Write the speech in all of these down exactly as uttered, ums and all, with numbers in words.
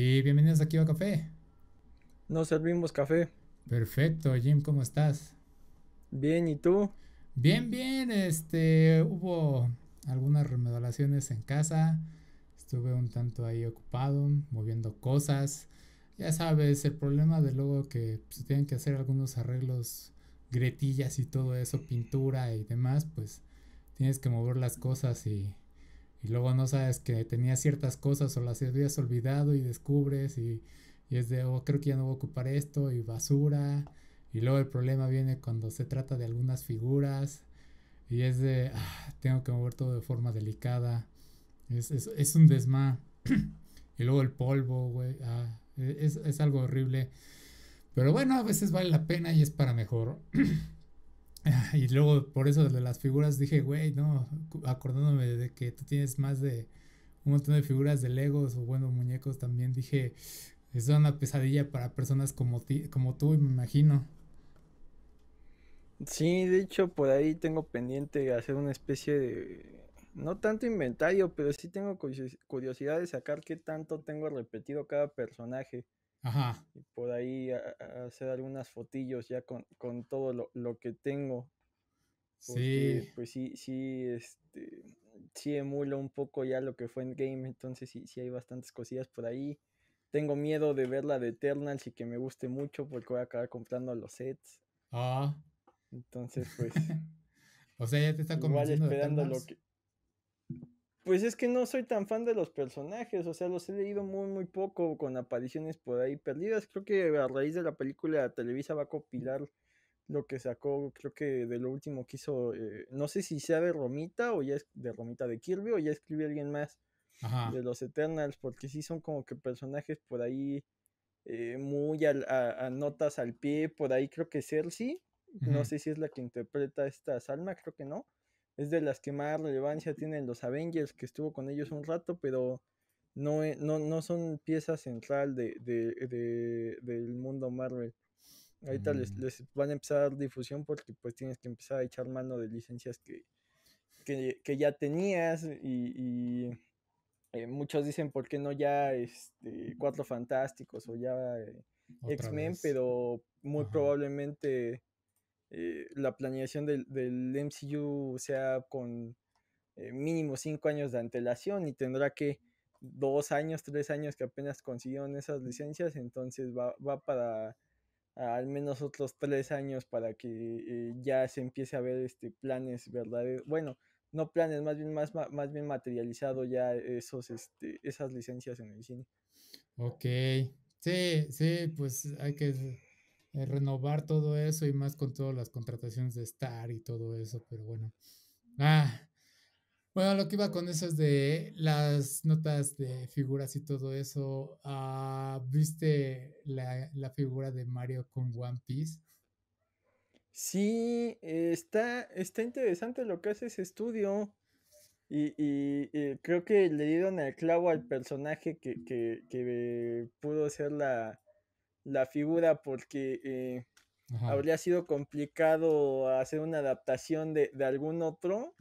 Y bienvenidos aquí a Akiba Café. Nos servimos café. Perfecto, Jim, ¿cómo estás? Bien, ¿y tú? Bien, bien, este, hubo algunas remodelaciones en casa. Estuve un tanto ahí ocupado, moviendo cosas. Ya sabes, el problema de luego que se pues, tienen que hacer algunos arreglos, gretillas y todo eso, pintura y demás, pues tienes que mover las cosas y, y luego no sabes que tenías ciertas cosas o las habías olvidado y descubres y, y es de, oh, creo que ya no voy a ocupar esto y basura. Y luego el problema viene cuando se trata de algunas figuras y es de, ah, tengo que mover todo de forma delicada. Es, es, es un desma. Y luego el polvo, güey. Ah, es, es algo horrible. Pero bueno, a veces vale la pena y es para mejor. Y luego por eso de las figuras dije, güey, no. Acordándome de que tú tienes más de un montón de figuras de Legos o bueno, muñecos también. Dije, es una pesadilla para personas como, ti, como tú, me imagino. Sí, de hecho por ahí tengo pendiente hacer una especie de... No tanto inventario, pero sí tengo curiosidad de sacar qué tanto tengo repetido cada personaje. Ajá. Y por ahí a, a hacer algunas fotillos ya con, con todo lo, lo que tengo. Porque, sí. Pues sí, sí, este, sí emula un poco ya lo que fue Endgame, entonces sí, sí hay bastantes cosillas por ahí. Tengo miedo de ver la de Eternals y que me guste mucho porque voy a acabar comprando los sets. Ah. Entonces, pues... O sea, ya te está convenciendo de Eternals. Pues es que no soy tan fan de los personajes, o sea, los he leído muy, muy poco con apariciones por ahí perdidas. Creo que a raíz de la película Televisa va a compilar lo que sacó, creo que de lo último que hizo, eh, no sé si sea de Romita o ya es de Romita de Kirby o ya escribió alguien más. Ajá. De los Eternals, porque sí son como que personajes por ahí eh, muy al, a, a notas al pie, por ahí creo que Cersei, uh-huh. No sé si es la que interpreta esta Salma, creo que no. Es de las que más relevancia tienen los Avengers, que estuvo con ellos un rato, pero no, no, no son pieza central de, de, de, del mundo Marvel. Ahorita mm. les, les van a empezar a dar difusión porque pues tienes que empezar a echar mano de licencias que, que, que ya tenías y, y eh, muchos dicen por qué no ya este, Cuatro Fantásticos o ya eh, X-Men, pero muy Ajá. probablemente... Eh, la planeación del, del M C U sea con eh, mínimo cinco años de antelación y tendrá que dos años, tres años que apenas consiguieron esas licencias, entonces va, va para al menos otros tres años para que eh, ya se empiece a ver este planes verdaderos, bueno, no planes, más bien más, más bien materializado ya esos este, esas licencias en el cine. Ok, sí, sí, pues hay que... Eh, renovar todo eso y más con todas las contrataciones de Star y todo eso, pero bueno. Ah, bueno, lo que iba con eso es de las notas de figuras y todo eso. Ah, ¿viste la, la figura de Mario con One Piece? Sí, eh, está, está interesante lo que hace ese estudio. Y, y, y creo que le dieron el clavo al personaje que, que, que pudo ser la... la figura porque eh, habría sido complicado hacer una adaptación de, de algún otro,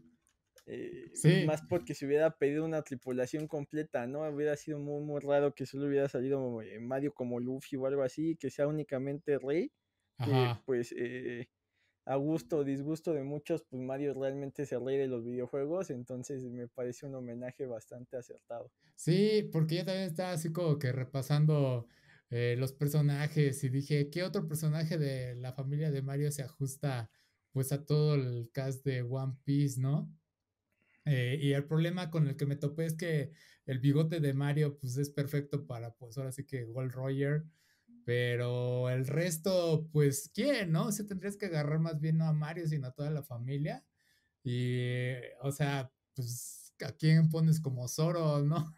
eh, sí. Más porque se hubiera pedido una tripulación completa, ¿no? Hubiera sido muy, muy raro que solo hubiera salido Mario como Luffy o algo así, que sea únicamente Rey, que, pues eh, a gusto o disgusto de muchos, pues Mario realmente es el rey de los videojuegos, entonces me parece un homenaje bastante acertado. Sí, porque yo también estaba así como que repasando... Eh, los personajes y dije, ¿qué otro personaje de la familia de Mario se ajusta pues a todo el cast de One Piece, ¿no? Eh, y el problema con el que me topé es que el bigote de Mario pues es perfecto para pues ahora sí que Gold Roger, pero el resto pues ¿quién, no? O sea, tendrías que agarrar más bien no a Mario sino a toda la familia y eh, o sea, pues ¿a quién pones como Zoro, no?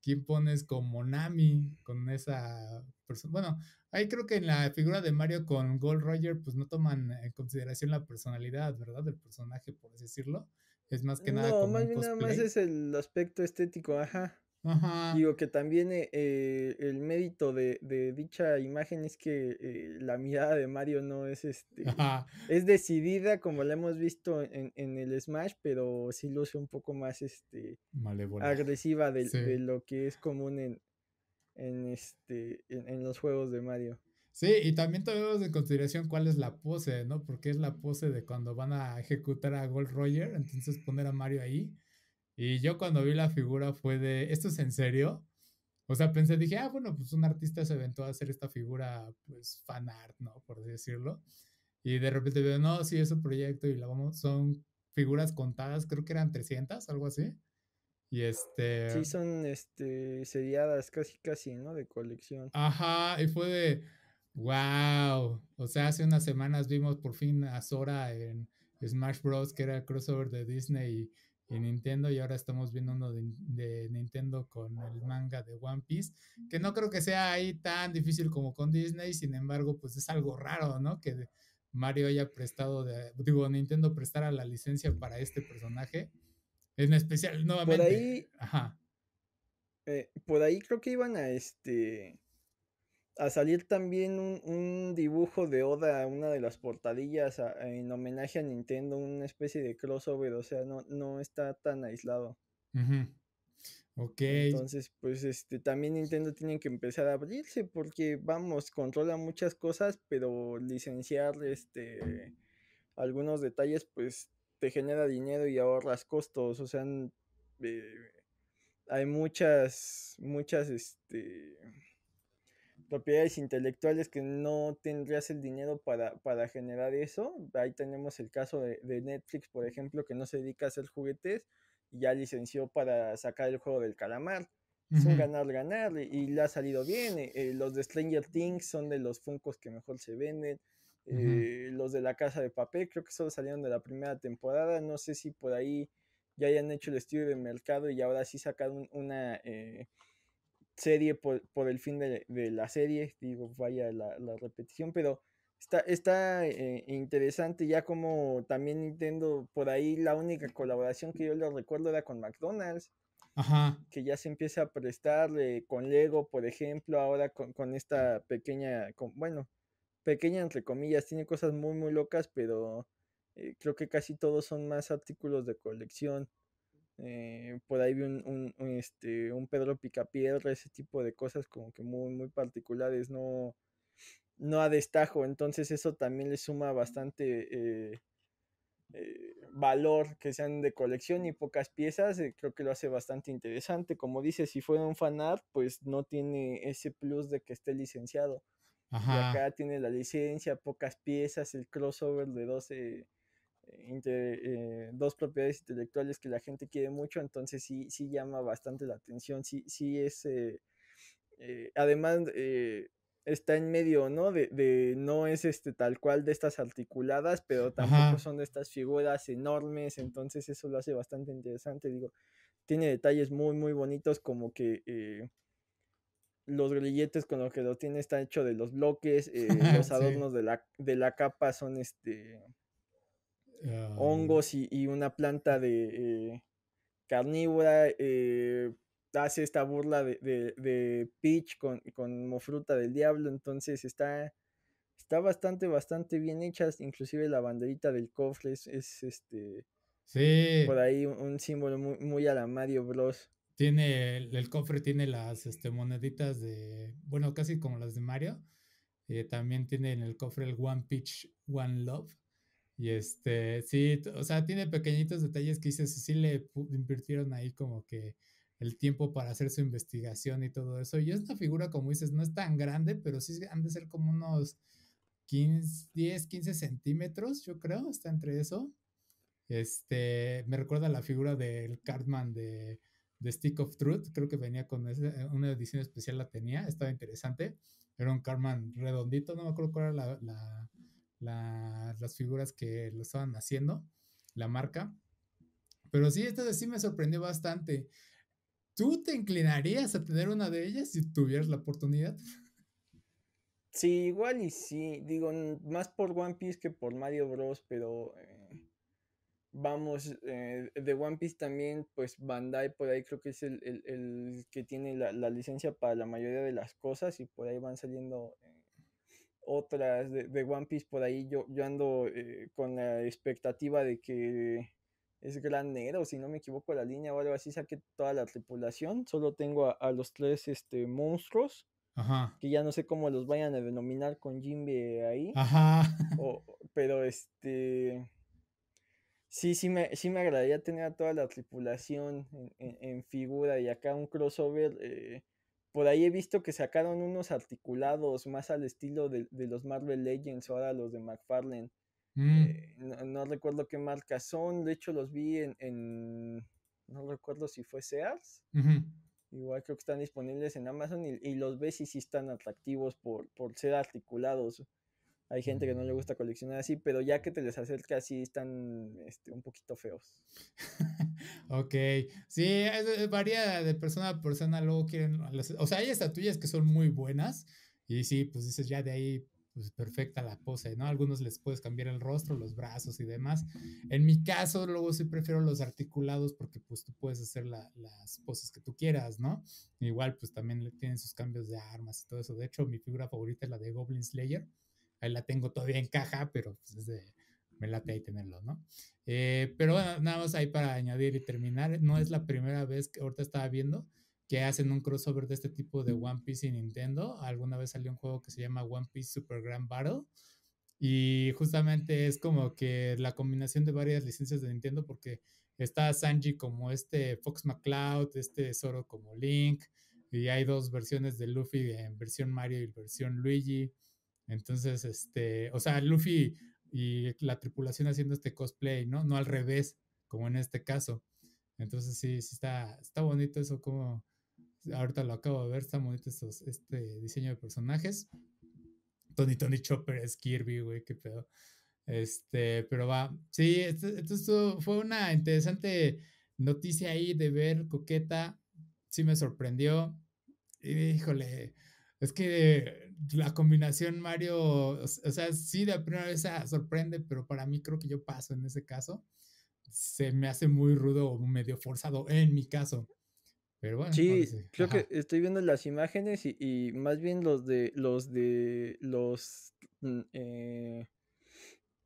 ¿Quién pones como Nami? Con esa persona. Bueno, ahí creo que en la figura de Mario con Gold Roger, pues no toman en consideración la personalidad, ¿verdad? Del personaje, por así decirlo. Es más que nada no, como más un cosplay. Nada más es el aspecto estético, ajá. Ajá. Digo que también eh, el mérito de, de dicha imagen es que eh, la mirada de Mario no es este ajá. Es decidida como la hemos visto en, en el Smash, pero sí luce un poco más este malévola. Agresiva de, sí. De lo que es común en, en, este, en, en los juegos de Mario. Sí, y también tomemos en consideración cuál es la pose, ¿no? Porque es la pose de cuando van a ejecutar a Gold Roger, entonces poner a Mario ahí. Y yo cuando vi la figura fue de, ¿esto es en serio? O sea, pensé, dije, ah, bueno, pues un artista se aventó a hacer esta figura, pues, fan art, ¿no? Por decirlo. Y de repente veo, no, sí, es un proyecto y la vamos, son figuras contadas, creo que eran trescientas, algo así. Y este... Sí, son, este, seriadas casi, casi, ¿no? De colección. Ajá, y fue de, wow. O sea, hace unas semanas vimos por fin a Zora en Smash Bros, que era el crossover de Disney y, y Nintendo, y ahora estamos viendo uno de, de Nintendo con el manga de One Piece, que no creo que sea ahí tan difícil como con Disney, sin embargo, pues es algo raro, ¿no? Que... De, Mario haya prestado, de, digo, Nintendo prestara la licencia para este personaje. En especial, nuevamente. Por ahí, ajá. Eh, por ahí creo que iban a este a salir también un, un dibujo de Oda, una de las portadillas a, a, en homenaje a Nintendo, una especie de crossover, o sea, no, no está tan aislado. Uh-huh. Ok. Entonces, pues, este, también Nintendo tiene que empezar a abrirse porque, vamos, controla muchas cosas, pero licenciar, este, algunos detalles, pues, te genera dinero y ahorras costos, o sea, eh, hay muchas, muchas, este, propiedades intelectuales que no tendrías el dinero para, para generar eso. Ahí tenemos el caso de, de Netflix, por ejemplo, que no se dedica a hacer juguetes, ya licenció para sacar el juego del calamar. Es un ganar-ganar y, y le ha salido bien. Eh, los de Stranger Things son de los Funkos que mejor se venden. Eh, los de La Casa de Papel creo que solo salieron de la primera temporada. No sé si por ahí ya hayan hecho el estudio de mercado y ahora sí sacaron una eh, serie por, por el fin de, de la serie. Digo, vaya la, la repetición, pero... Está, está eh, interesante ya como también Nintendo, por ahí la única colaboración que yo le recuerdo era con McDonald's. Ajá. Que ya se empieza a prestar eh, con Lego, por ejemplo, ahora con, con esta pequeña, con, bueno, pequeña entre comillas, tiene cosas muy muy locas, pero eh, creo que casi todos son más artículos de colección. Eh, por ahí vi un, un, un, este, un Pedro Picapiedra, ese tipo de cosas como que muy muy particulares, no... no a destajo, entonces eso también le suma bastante eh, eh, valor que sean de colección y pocas piezas, eh, creo que lo hace bastante interesante. Como dices, si fuera un fanart, pues no tiene ese plus de que esté licenciado. Ajá. Y acá tiene la licencia, pocas piezas, el crossover de doce, inter, eh, dos propiedades intelectuales que la gente quiere mucho, entonces sí, sí llama bastante la atención, sí, sí es eh, eh, además eh, está en medio, ¿no? De, de no es este tal cual de estas articuladas, pero tampoco Ajá. son de estas figuras enormes, entonces eso lo hace bastante interesante. Digo, tiene detalles muy, muy bonitos, como que eh, los grilletes con los que lo tiene está hecho de los bloques, eh, los adornos sí. de la de la capa son este um... hongos y, y una planta de eh, carnívora, eh, hace esta burla de, de, de Peach con, con fruta del diablo, entonces está, está bastante, bastante bien hecha, inclusive la banderita del cofre es, es este sí. por ahí un, un símbolo muy, muy a la Mario Bros. Tiene, el, el cofre tiene las este, moneditas de, bueno, casi como las de Mario, eh, también tiene en el cofre el One Peach, One Love. Y este, sí, o sea, tiene pequeñitos detalles que dices, sí le invirtieron ahí como que el tiempo para hacer su investigación y todo eso. Y esta figura, como dices, no es tan grande, pero sí han de ser como unos quince, diez, quince centímetros, yo creo, está entre eso. Este, me recuerda a la figura del Cartman de, de Stick of Truth, creo que venía con ese, una edición especial la tenía, estaba interesante. Era un Cartman redondito, no me acuerdo cuál era la, la, la, las figuras que lo estaban haciendo, la marca. Pero sí, esta sí me sorprendió bastante. ¿Tú te inclinarías a tener una de ellas si tuvieras la oportunidad? Sí, igual y sí. Digo, más por One Piece que por Mario Bros, pero... Eh, vamos, eh, de One Piece también, pues Bandai por ahí creo que es el, el, el que tiene la, la licencia para la mayoría de las cosas y por ahí van saliendo eh, otras de, de One Piece. Por ahí yo, yo ando eh, con la expectativa de que... es Granero, si no me equivoco la línea o algo así, saqué toda la tripulación, solo tengo a, a los tres este, monstruos. Ajá. Que ya no sé cómo los vayan a denominar con Jimbe ahí. Ajá. O, pero este... Sí, sí me, sí me agradaría tener a toda la tripulación en, en, en figura. Y acá un crossover. Eh, por ahí he visto que sacaron unos articulados más al estilo de, de los Marvel Legends, ahora los de McFarlane. Mm. Eh, no, no recuerdo qué marca son. De hecho los vi en... en no recuerdo si fue Sears. Uh-huh. Igual creo que están disponibles en Amazon y, y los ves y sí están atractivos por, por ser articulados. Hay gente que no le gusta coleccionar así, pero ya que te les acercas sí están este, un poquito feos. Ok, sí, es, varía de persona a persona, luego quieren... O sea, hay estatuillas que son muy buenas y sí, pues dices ya de ahí... Pues perfecta la pose, ¿no? A algunos les puedes cambiar el rostro, los brazos y demás. En mi caso, luego sí prefiero los articulados porque pues tú puedes hacer la, las poses que tú quieras, ¿no? Igual pues también tienen sus cambios de armas y todo eso. De hecho, mi figura favorita es la de Goblin Slayer. Ahí la tengo todavía en caja, pero pues es de... me late ahí tenerlo, ¿no? Eh, pero bueno, nada más ahí para añadir y terminar. No es la primera vez que ahorita estaba viendo que hacen un crossover de este tipo de One Piece y Nintendo. Alguna vez salió un juego que se llama One Piece Super Grand Battle, y justamente es como que la combinación de varias licencias de Nintendo, porque está Sanji como este Fox McCloud, este Zoro como Link, y hay dos versiones de Luffy, en versión Mario y versión Luigi. Entonces, este, o sea, Luffy y la tripulación haciendo este cosplay, ¿no? No al revés, como en este caso. Entonces sí, sí está, está bonito eso, como... Ahorita lo acabo de ver, está bonito estos, este diseño de personajes. Tony Tony Chopper es Kirby, güey, qué pedo. Este, pero va. Sí, esto, esto fue una interesante noticia ahí de ver, coqueta. Sí me sorprendió. Y híjole, es que la combinación Mario, o sea, sí de la primera vez sorprende, pero para mí creo que yo paso en ese caso. Se me hace muy rudo o medio forzado en mi caso. Pero bueno, sí, creo que estoy viendo las imágenes y, y más bien los de los de los eh,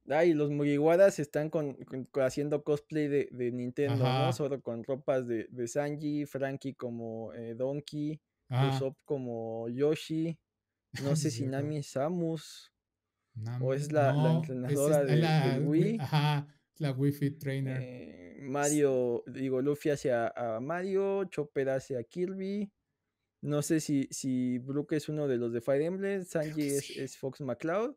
ay, los Mugiwaras están con, con, haciendo cosplay de, de Nintendo, ajá, ¿no? Solo con ropas de, de Sanji, Frankie como eh, Donkey, Usopp como Yoshi, no sé si Nami es Samus, Nami, o es la, no, la entrenadora es, de, la, de Wii. Ajá. La Wi-Fi Trainer. Eh, Mario, digo, Luffy hacia a Mario, Chopper hacia Kirby. No sé si, si Brook es uno de los de Fire Emblem, Sanji es, sí. es Fox McCloud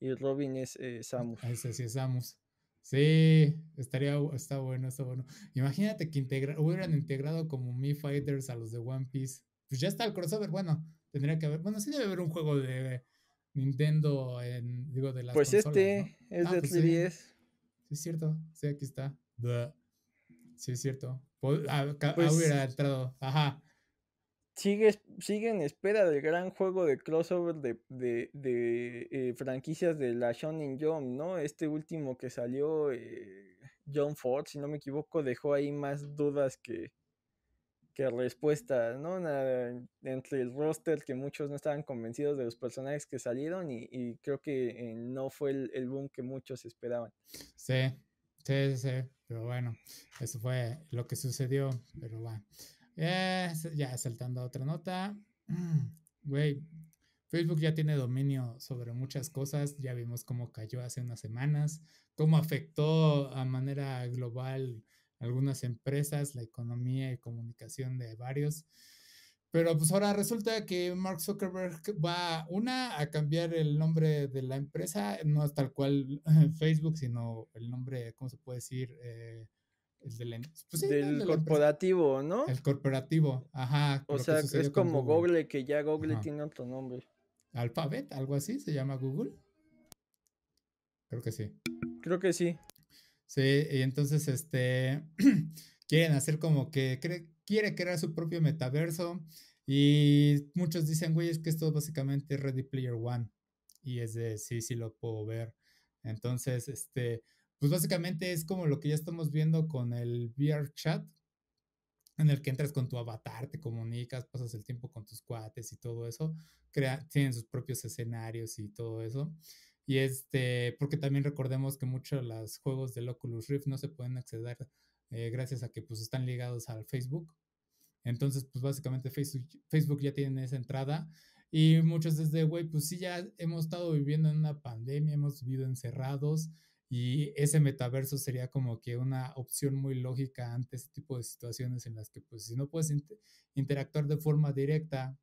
y Robin es eh, Samus. Ese sí es Samus. Sí, estaría, está bueno, está bueno. Imagínate que integra, hubieran integrado como Mii Fighters a los de One Piece. Pues ya está el crossover, bueno, tendría que haber, bueno, sí debe haber un juego de Nintendo, en, digo, de las pues consolas. Pues este, ¿no? es ah, de pues tres D S. Sí. Es cierto, sí, aquí está. Sí, es cierto. Ah, pues, hubiera entrado. Ajá. Sigue, sigue en espera del gran juego de crossover de, de, de eh, franquicias de la Shonen Jump, ¿no? Este último que salió, eh, John Ford, si no me equivoco, dejó ahí más dudas que, que respuestas, ¿no? Una, entre el roster que muchos no estaban convencidos de los personajes que salieron y, y creo que eh, no fue el, el boom que muchos esperaban. Sí, sí, sí, pero bueno, eso fue lo que sucedió, pero bueno. Eh, ya saltando a otra nota, güey, mm, Facebook ya tiene dominio sobre muchas cosas, ya vimos cómo cayó hace unas semanas, cómo afectó a manera global algunas empresas, la economía y comunicación de varios. Pero pues ahora resulta que Mark Zuckerberg va, una, a cambiar el nombre de la empresa, no es tal cual Facebook, sino el nombre, ¿cómo se puede decir? Eh, el de la, pues, sí, del no, de corporativo, la ¿no? El corporativo, ajá. O sea, es como Google. Google, que ya Google ajá. tiene otro nombre. Alphabet, algo así, ¿se llama Google? Creo que sí. Creo que sí. Sí, y entonces este quieren hacer como que cre- quiere crear su propio metaverso y muchos dicen, güey, es que esto básicamente es Ready Player One y es de sí, sí lo puedo ver. Entonces, este, pues básicamente es como lo que ya estamos viendo con el V R Chat, en el que entras con tu avatar, te comunicas, pasas el tiempo con tus cuates y todo eso, crea- tienen sus propios escenarios y todo eso. Y este, porque también recordemos que muchos de los juegos del Oculus Rift no se pueden acceder eh, gracias a que pues están ligados al Facebook. Entonces, pues básicamente Facebook, Facebook ya tiene esa entrada. Y muchos desde, güey, pues sí, ya hemos estado viviendo en una pandemia, hemos vivido encerrados. Y ese metaverso sería como que una opción muy lógica ante este tipo de situaciones en las que, pues, si no puedes inter- interactuar de forma directa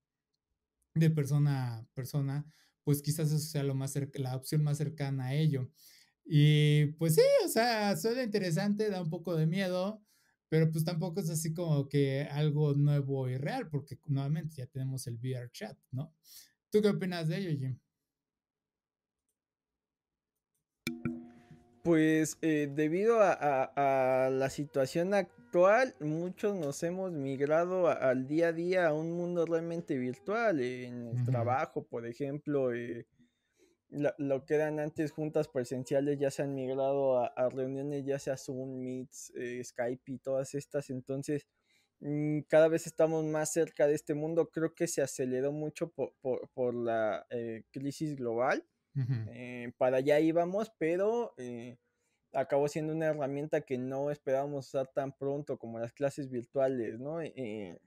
de persona a persona, pues quizás eso sea lo más cerc- la opción más cercana a ello. Y pues sí, o sea, suena interesante, da un poco de miedo, pero pues tampoco es así como que algo nuevo y real, porque nuevamente ya tenemos el V R chat, ¿no? ¿Tú qué opinas de ello, Jim? Pues eh, debido a, a, a la situación actual, muchos nos hemos migrado a, al día a día a un mundo realmente virtual. Eh, en el uh-huh. trabajo, por ejemplo, eh, la, lo que eran antes juntas presenciales ya se han migrado a, a reuniones, ya sea Zoom, Meets, eh, Skype y todas estas. Entonces, mmm, cada vez estamos más cerca de este mundo. Creo que se aceleró mucho por, por, por la eh, crisis global. Uh-huh. Eh, para allá íbamos, pero eh, acabó siendo una herramienta que no esperábamos usar tan pronto como las clases virtuales, ¿no? Eh,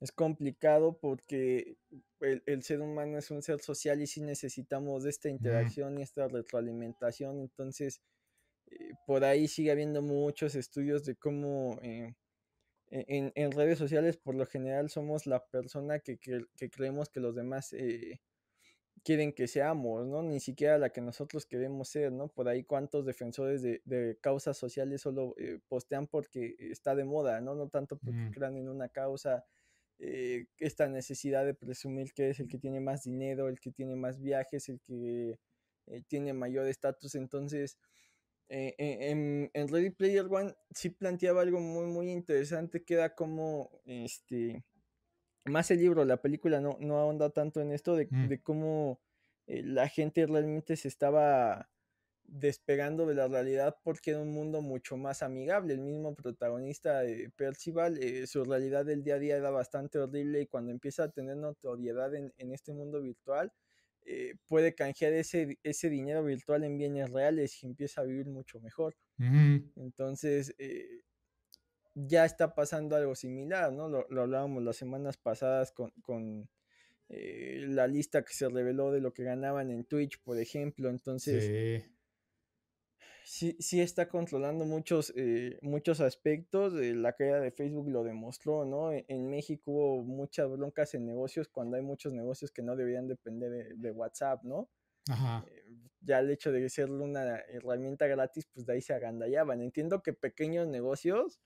es complicado porque el, el ser humano es un ser social y sí necesitamos de esta interacción uh-huh. y esta retroalimentación. Entonces, eh, por ahí sigue habiendo muchos estudios de cómo eh, en, en redes sociales por lo general somos la persona que, que, que creemos que los demás... Eh, quieren que seamos, ¿no? Ni siquiera la que nosotros queremos ser, ¿no? Por ahí cuántos defensores de, de causas sociales solo eh, postean porque está de moda, ¿no? No tanto porque mm. crean en una causa, eh, esta necesidad de presumir que es el que tiene más dinero, el que tiene más viajes, el que eh, tiene mayor estatus. Entonces, eh, en, en Ready Player One sí planteaba algo muy, muy interesante, que era como, este... más el libro, la película no, no ahonda tanto en esto de, mm. de cómo eh, la gente realmente se estaba despegando de la realidad porque era un mundo mucho más amigable. El mismo protagonista, eh, Percival, eh, su realidad del día a día era bastante horrible, y cuando empieza a tener notoriedad en, en este mundo virtual, eh, puede canjear ese, ese dinero virtual en bienes reales y empieza a vivir mucho mejor. Mm. Entonces... Eh, ya está pasando algo similar, ¿no? Lo, lo hablábamos las semanas pasadas con, con eh, la lista que se reveló de lo que ganaban en Twitch, por ejemplo. Entonces, sí, sí, sí está controlando muchos, eh, muchos aspectos. Eh, la caída de Facebook lo demostró, ¿no? En, en México hubo muchas broncas en negocios cuando hay muchos negocios que no deberían depender de, de WhatsApp, ¿no? Ajá. Eh, ya el hecho de ser una herramienta gratis, pues de ahí se agandallaban. Entiendo que pequeños negocios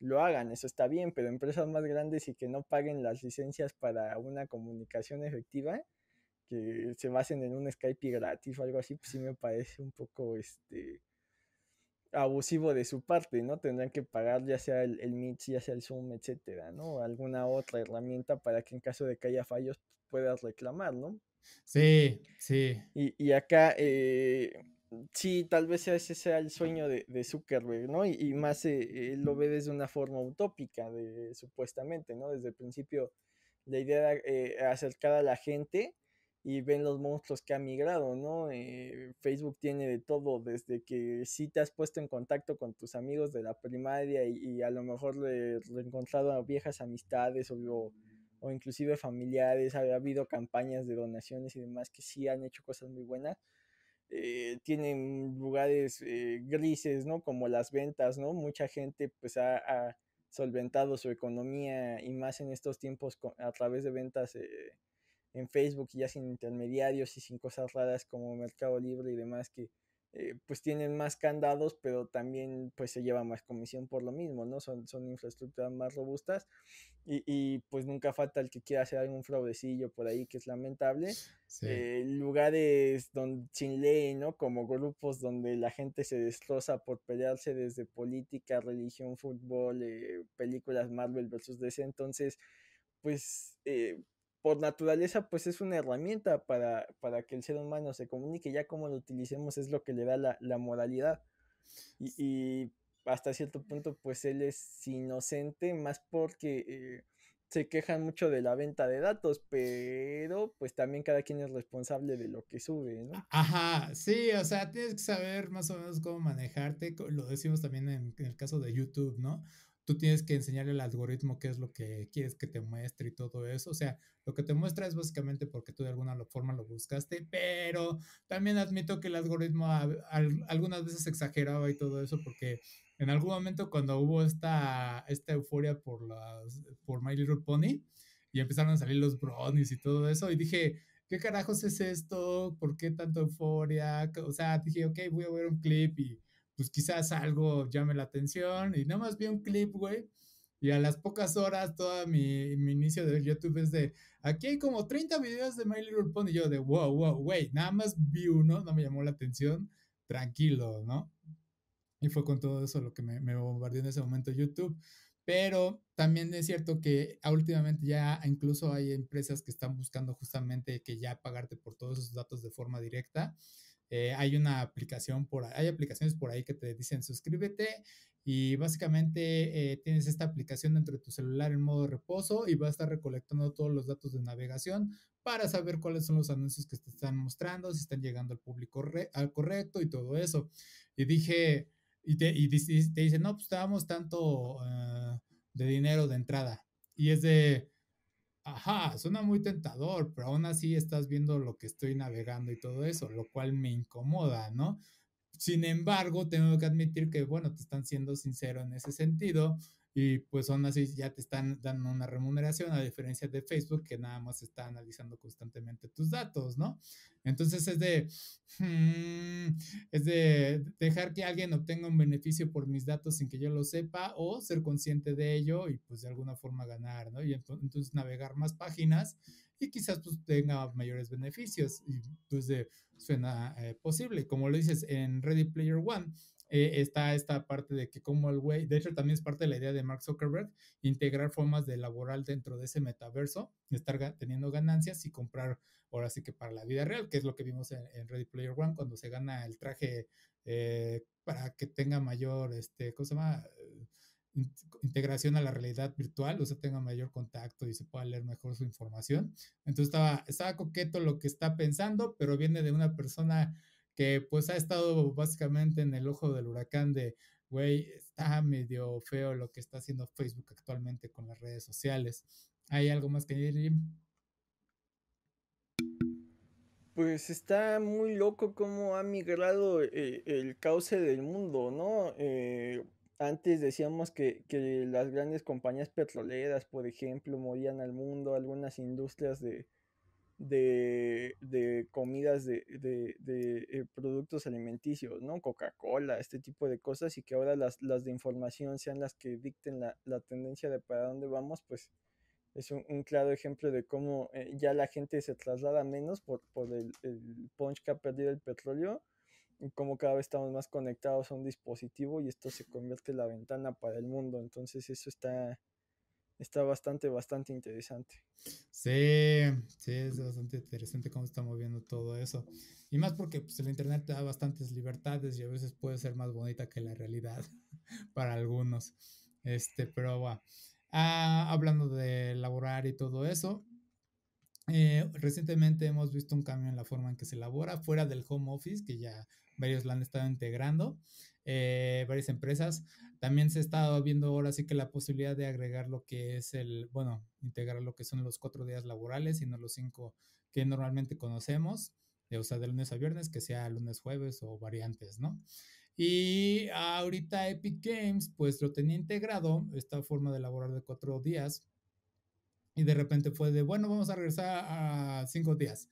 lo hagan, eso está bien, pero empresas más grandes y que no paguen las licencias para una comunicación efectiva, que se basen en un Skype gratis o algo así, pues sí me parece un poco este abusivo de su parte, ¿no? Tendrán que pagar ya sea el, el Meet, ya sea el Zoom, etcétera, ¿no? Alguna otra herramienta para que en caso de que haya fallos puedas reclamar, ¿no? Sí, sí. Y, y acá... Eh... sí, tal vez ese sea el sueño de, de Zuckerberg, ¿no? Y, y más eh, él lo ve desde una forma utópica, de, supuestamente, ¿no? Desde el principio la idea era eh, acercar a la gente y ven los monstruos que ha migrado, ¿no? Eh, Facebook tiene de todo, desde que sí te has puesto en contacto con tus amigos de la primaria y, y a lo mejor le, le encontrado a viejas amistades o, o inclusive familiares, ha, ha habido campañas de donaciones y demás que sí han hecho cosas muy buenas. Eh, tienen lugares eh, grises, ¿no? Como las ventas, ¿no? Mucha gente pues ha, ha solventado su economía y más en estos tiempos con, a través de ventas eh, en Facebook, ya sin intermediarios y sin cosas raras como Mercado Libre y demás, que eh, pues tienen más candados, pero también pues se lleva más comisión por lo mismo, ¿no? Son, son infraestructuras más robustas y, y pues nunca falta el que quiera hacer algún fraudecillo por ahí, que es lamentable. Sí. Eh, lugares donde, sin ley, ¿no? Como grupos donde la gente se destroza por pelearse desde política, religión, fútbol, eh, películas Marvel versus D C. Entonces, pues... Eh, por naturaleza, pues es una herramienta para, para que el ser humano se comunique. Ya como lo utilicemos es lo que le da la, la moralidad. Y, y hasta cierto punto, pues él es inocente, más porque eh, se quejan mucho de la venta de datos, pero pues también cada quien es responsable de lo que sube, ¿no? Ajá, sí, o sea, tienes que saber más o menos cómo manejarte, lo decimos también en, en el caso de YouTube, ¿no? Tú tienes que enseñarle al algoritmo qué es lo que quieres que te muestre y todo eso. O sea, lo que te muestra es básicamente porque tú de alguna forma lo buscaste, pero también admito que el algoritmo a, a, algunas veces exageraba y todo eso, porque en algún momento cuando hubo esta, esta euforia por, las, por My Little Pony y empezaron a salir los bronies y todo eso, y dije, ¿qué carajos es esto? ¿Por qué tanta euforia? O sea, dije, ok, voy a ver un clip y pues quizás algo llame la atención, y nada más vi un clip, güey, y a las pocas horas todo mi, mi inicio de YouTube es de, aquí hay como treinta videos de My Little Pony, y yo de, wow, wow, güey, nada más vi uno, no me llamó la atención, tranquilo, ¿no? Y fue con todo eso lo que me, me bombardeó en ese momento YouTube, pero también es cierto que últimamente ya incluso hay empresas que están buscando justamente que ya pagarte por todos esos datos de forma directa. Eh, hay una aplicación por hay aplicaciones por ahí que te dicen suscríbete y básicamente eh, tienes esta aplicación dentro de tu celular en modo reposo y va a estar recolectando todos los datos de navegación para saber cuáles son los anuncios que te están mostrando, si están llegando al público re- al correcto y todo eso. Y dije, y te, y te dicen, no, pues te damos tanto uh, de dinero de entrada. Y es de... Ajá, suena muy tentador, pero aún así estás viendo lo que estoy navegando y todo eso, lo cual me incomoda, ¿no? Sin embargo, tengo que admitir que, bueno, te están siendo sincero en ese sentido y pues aún así ya te están dando una remuneración, a diferencia de Facebook, que nada más está analizando constantemente tus datos, ¿no? Entonces es de, hmm, es de dejar que alguien obtenga un beneficio por mis datos sin que yo lo sepa, o ser consciente de ello y pues de alguna forma ganar, ¿no? Y entonces navegar más páginas y quizás pues tenga mayores beneficios y pues de, suena eh, posible. Como lo dices en Ready Player One, Eh, está esta parte de que como el güey, de hecho también es parte de la idea de Mark Zuckerberg, integrar formas de laborar dentro de ese metaverso, estar ga- teniendo ganancias y comprar ahora sí que para la vida real, que es lo que vimos en, en Ready Player One, cuando se gana el traje eh, para que tenga mayor, este, ¿cómo se llama? In- integración a la realidad virtual, o sea, tenga mayor contacto y se pueda leer mejor su información. Entonces estaba, estaba coqueto lo que está pensando, pero viene de una persona que pues ha estado básicamente en el ojo del huracán de, güey, está medio feo lo que está haciendo Facebook actualmente con las redes sociales. ¿Hay algo más que añadir, Jim? Pues está muy loco cómo ha migrado eh, el cauce del mundo, ¿no? Eh, antes decíamos que, que las grandes compañías petroleras, por ejemplo, movían al mundo, algunas industrias de... De, de comidas, de, de, de eh, productos alimenticios, ¿no? Coca-Cola, este tipo de cosas, y que ahora las, las de información sean las que dicten la, la tendencia de para dónde vamos, pues es un, un claro ejemplo de cómo eh, ya la gente se traslada menos por, por el, el punch que ha perdido el petróleo, y cómo cada vez estamos más conectados a un dispositivo y esto se convierte en la ventana para el mundo. Entonces eso está... Está bastante, bastante interesante. Sí, sí, es bastante interesante cómo está moviendo todo eso. Y más porque pues, el internet te da bastantes libertades y a veces puede ser más bonita que la realidad para algunos. Este, pero bueno, ah, hablando de laborar y todo eso, eh, recientemente hemos visto un cambio en la forma en que se labora, fuera del home office, que ya varios la han estado integrando. Eh, varias empresas, también se ha estado viendo ahora sí que la posibilidad de agregar lo que es el, bueno, integrar lo que son los cuatro días laborales y no los cinco que normalmente conocemos, de, o sea, de lunes a viernes, que sea lunes, jueves o variantes, ¿no? Y ahorita Epic Games, pues lo tenía integrado, esta forma de laborar de cuatro días, y de repente fue de, bueno, vamos a regresar a cinco días.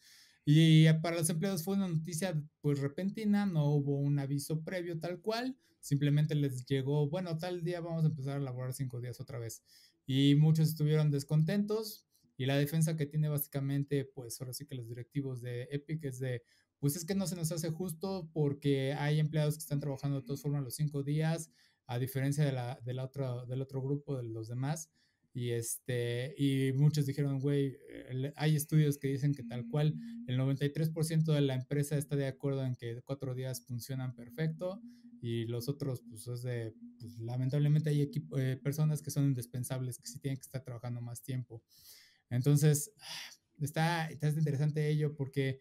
Y para los empleados fue una noticia pues repentina, no hubo un aviso previo tal cual, simplemente les llegó, bueno, tal día vamos a empezar a laborar cinco días otra vez. Y muchos estuvieron descontentos y la defensa que tiene básicamente, pues ahora sí que los directivos de Epic es de, pues es que no se nos hace justo porque hay empleados que están trabajando de todas formas los cinco días, a diferencia de la, de la otra, del otro grupo, de los demás. Y, este, y muchos dijeron, güey, hay estudios que dicen que tal cual el noventa y tres por ciento de la empresa está de acuerdo en que cuatro días funcionan perfecto y los otros, pues es de, pues, lamentablemente hay equipo, eh, personas que son indispensables, que sí tienen que estar trabajando más tiempo. Entonces, está, está interesante ello porque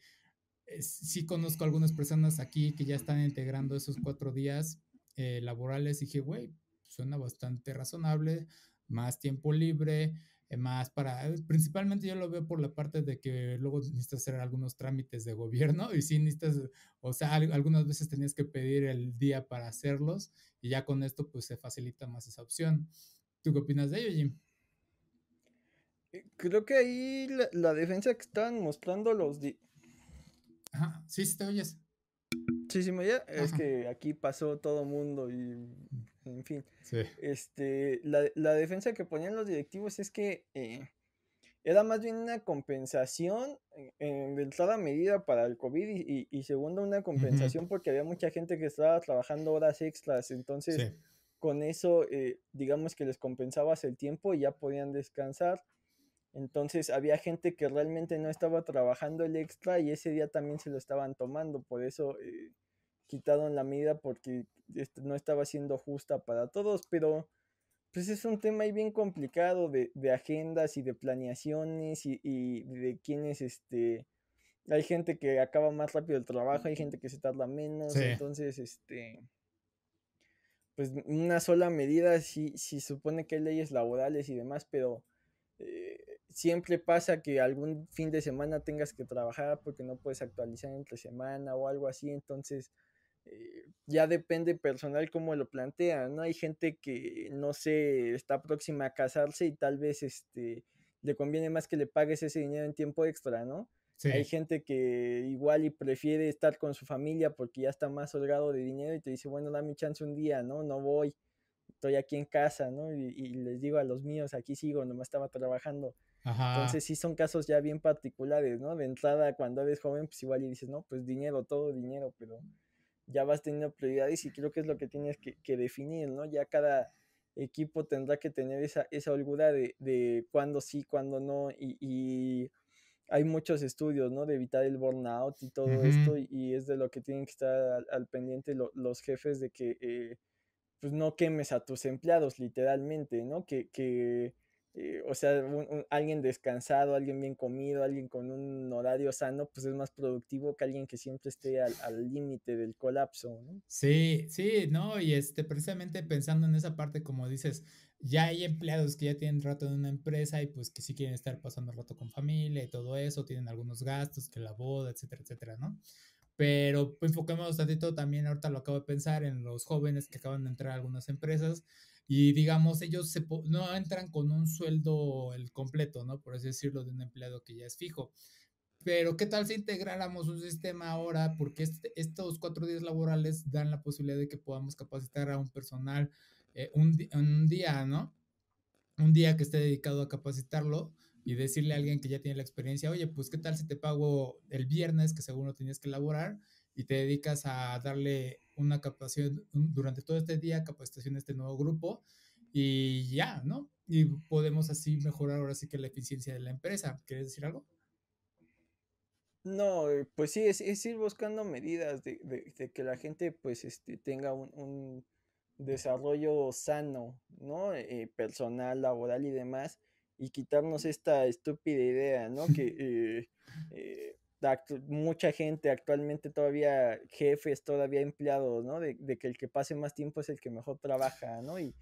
eh, sí conozco algunas personas aquí que ya están integrando esos cuatro días eh, laborales y dije, güey, suena bastante razonable, más tiempo libre, más para, principalmente yo lo veo por la parte de que luego necesitas hacer algunos trámites de gobierno y sí necesitas, o sea, algunas veces tenías que pedir el día para hacerlos y ya con esto pues se facilita más esa opción. ¿Tú qué opinas de ello, Jim? Creo que ahí la, la defensa que están mostrando los... Di- Ajá, sí, sí te oyes. Sí, sí me oye. Ajá. Es que aquí pasó todo mundo y... En fin, sí. este, la, la defensa que ponían los directivos es que eh, era más bien una compensación eh, de entrada medida para el COVID y, y, y segundo una compensación uh-huh. porque había mucha gente que estaba trabajando horas extras, entonces sí. con eso eh, digamos que les compensabas el tiempo y ya podían descansar, entonces había gente que realmente no estaba trabajando el extra y ese día también se lo estaban tomando, por eso... Eh, quitaron la medida porque no estaba siendo justa para todos, pero pues es un tema ahí bien complicado de, de agendas y de planeaciones y, y de quienes, este, hay gente que acaba más rápido el trabajo, hay gente que se tarda menos, sí. entonces, este, pues una sola medida, sí, sí supone que hay leyes laborales y demás, pero eh, siempre pasa que algún fin de semana tengas que trabajar porque no puedes actualizar entre semana o algo así, entonces... Eh, ya depende personal cómo lo plantean, ¿no? Hay gente que, no sé, está próxima a casarse y tal vez este, le conviene más que le pagues ese dinero en tiempo extra, ¿no? Sí. Hay gente que igual y prefiere estar con su familia porque ya está más holgado de dinero y te dice, bueno, dame chance un día, ¿no? No voy, estoy aquí en casa, ¿no? Y, y les digo a los míos, aquí sigo, nomás estaba trabajando. Ajá. Entonces sí son casos ya bien particulares, ¿no? De entrada, cuando eres joven, pues igual y dices, no, pues dinero, todo dinero, pero... ya vas teniendo prioridades y creo que es lo que tienes que, que definir, ¿no? Ya cada equipo tendrá que tener esa, esa holgura de, de cuándo sí, cuándo no, y, y hay muchos estudios, ¿no? De evitar el burnout y todo uh-huh. esto, y, y es de lo que tienen que estar al, al pendiente lo, los jefes de que, eh, pues, no quemes a tus empleados, literalmente, ¿no? Que, que eh, o sea, un, un, alguien descansado, alguien bien comido, alguien con un horario sano, pues es más productivo que alguien que siempre esté al límite del colapso, ¿no? Sí, sí, no, y este, precisamente pensando en esa parte, como dices, ya hay empleados que ya tienen rato en una empresa y pues que sí quieren estar pasando rato con familia y todo eso, tienen algunos gastos, que la boda, etcétera, etcétera, ¿no? Pero pues, enfoquémonos tantito también, ahorita lo acabo de pensar, en los jóvenes que acaban de entrar a algunas empresas, y digamos, ellos se po- no entran con un sueldo el completo, ¿no? Por así decirlo, de un empleado que ya es fijo. Pero, ¿qué tal si integráramos un sistema ahora? Porque este, estos cuatro días laborales dan la posibilidad de que podamos capacitar a un personal eh, un, un día, ¿no? Un día que esté dedicado a capacitarlo y decirle a alguien que ya tiene la experiencia, oye, pues, ¿qué tal si te pago el viernes, que seguro tenías que laborar, y te dedicas a darle... una capacitación durante todo este día, capacitación a este nuevo grupo y ya, ¿no? Y podemos así mejorar ahora sí que la eficiencia de la empresa. ¿Quieres decir algo? No, pues sí, es, es ir buscando medidas de, de, de que la gente pues este, tenga un, un desarrollo sano, ¿no? Eh, personal, laboral y demás, y quitarnos esta estúpida idea, ¿no? Que... Eh, eh, Actu- mucha gente actualmente todavía, jefes, todavía empleados, ¿no? De, de que el que pase más tiempo es el que mejor trabaja, ¿no? Y,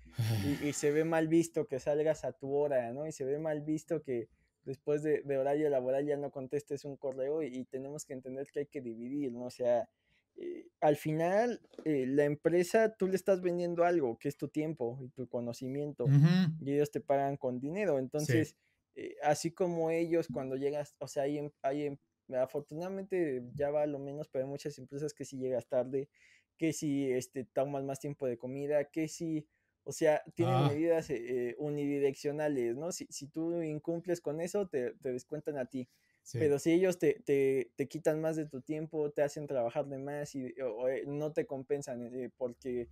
y, y se ve mal visto que salgas a tu hora, ¿no? Y se ve mal visto que después de, de horario laboral ya no contestes un correo y, y tenemos que entender que hay que dividir, ¿no? O sea, eh, al final, eh, la empresa, tú le estás vendiendo algo, que es tu tiempo y tu conocimiento, uh-huh. y ellos te pagan con dinero, entonces, sí. eh, así como ellos cuando llegas, o sea, hay empresas, afortunadamente ya va lo menos, pero hay muchas empresas que si llegas tarde, que si este, tomas más tiempo de comida, que si, o sea, tienen ah. medidas eh, unidireccionales, ¿no? Si, si tú incumples con eso, te, te descuentan a ti, sí. pero si ellos te, te, te quitan más de tu tiempo, te hacen trabajar de más y o, o, eh, no te compensan eh, porque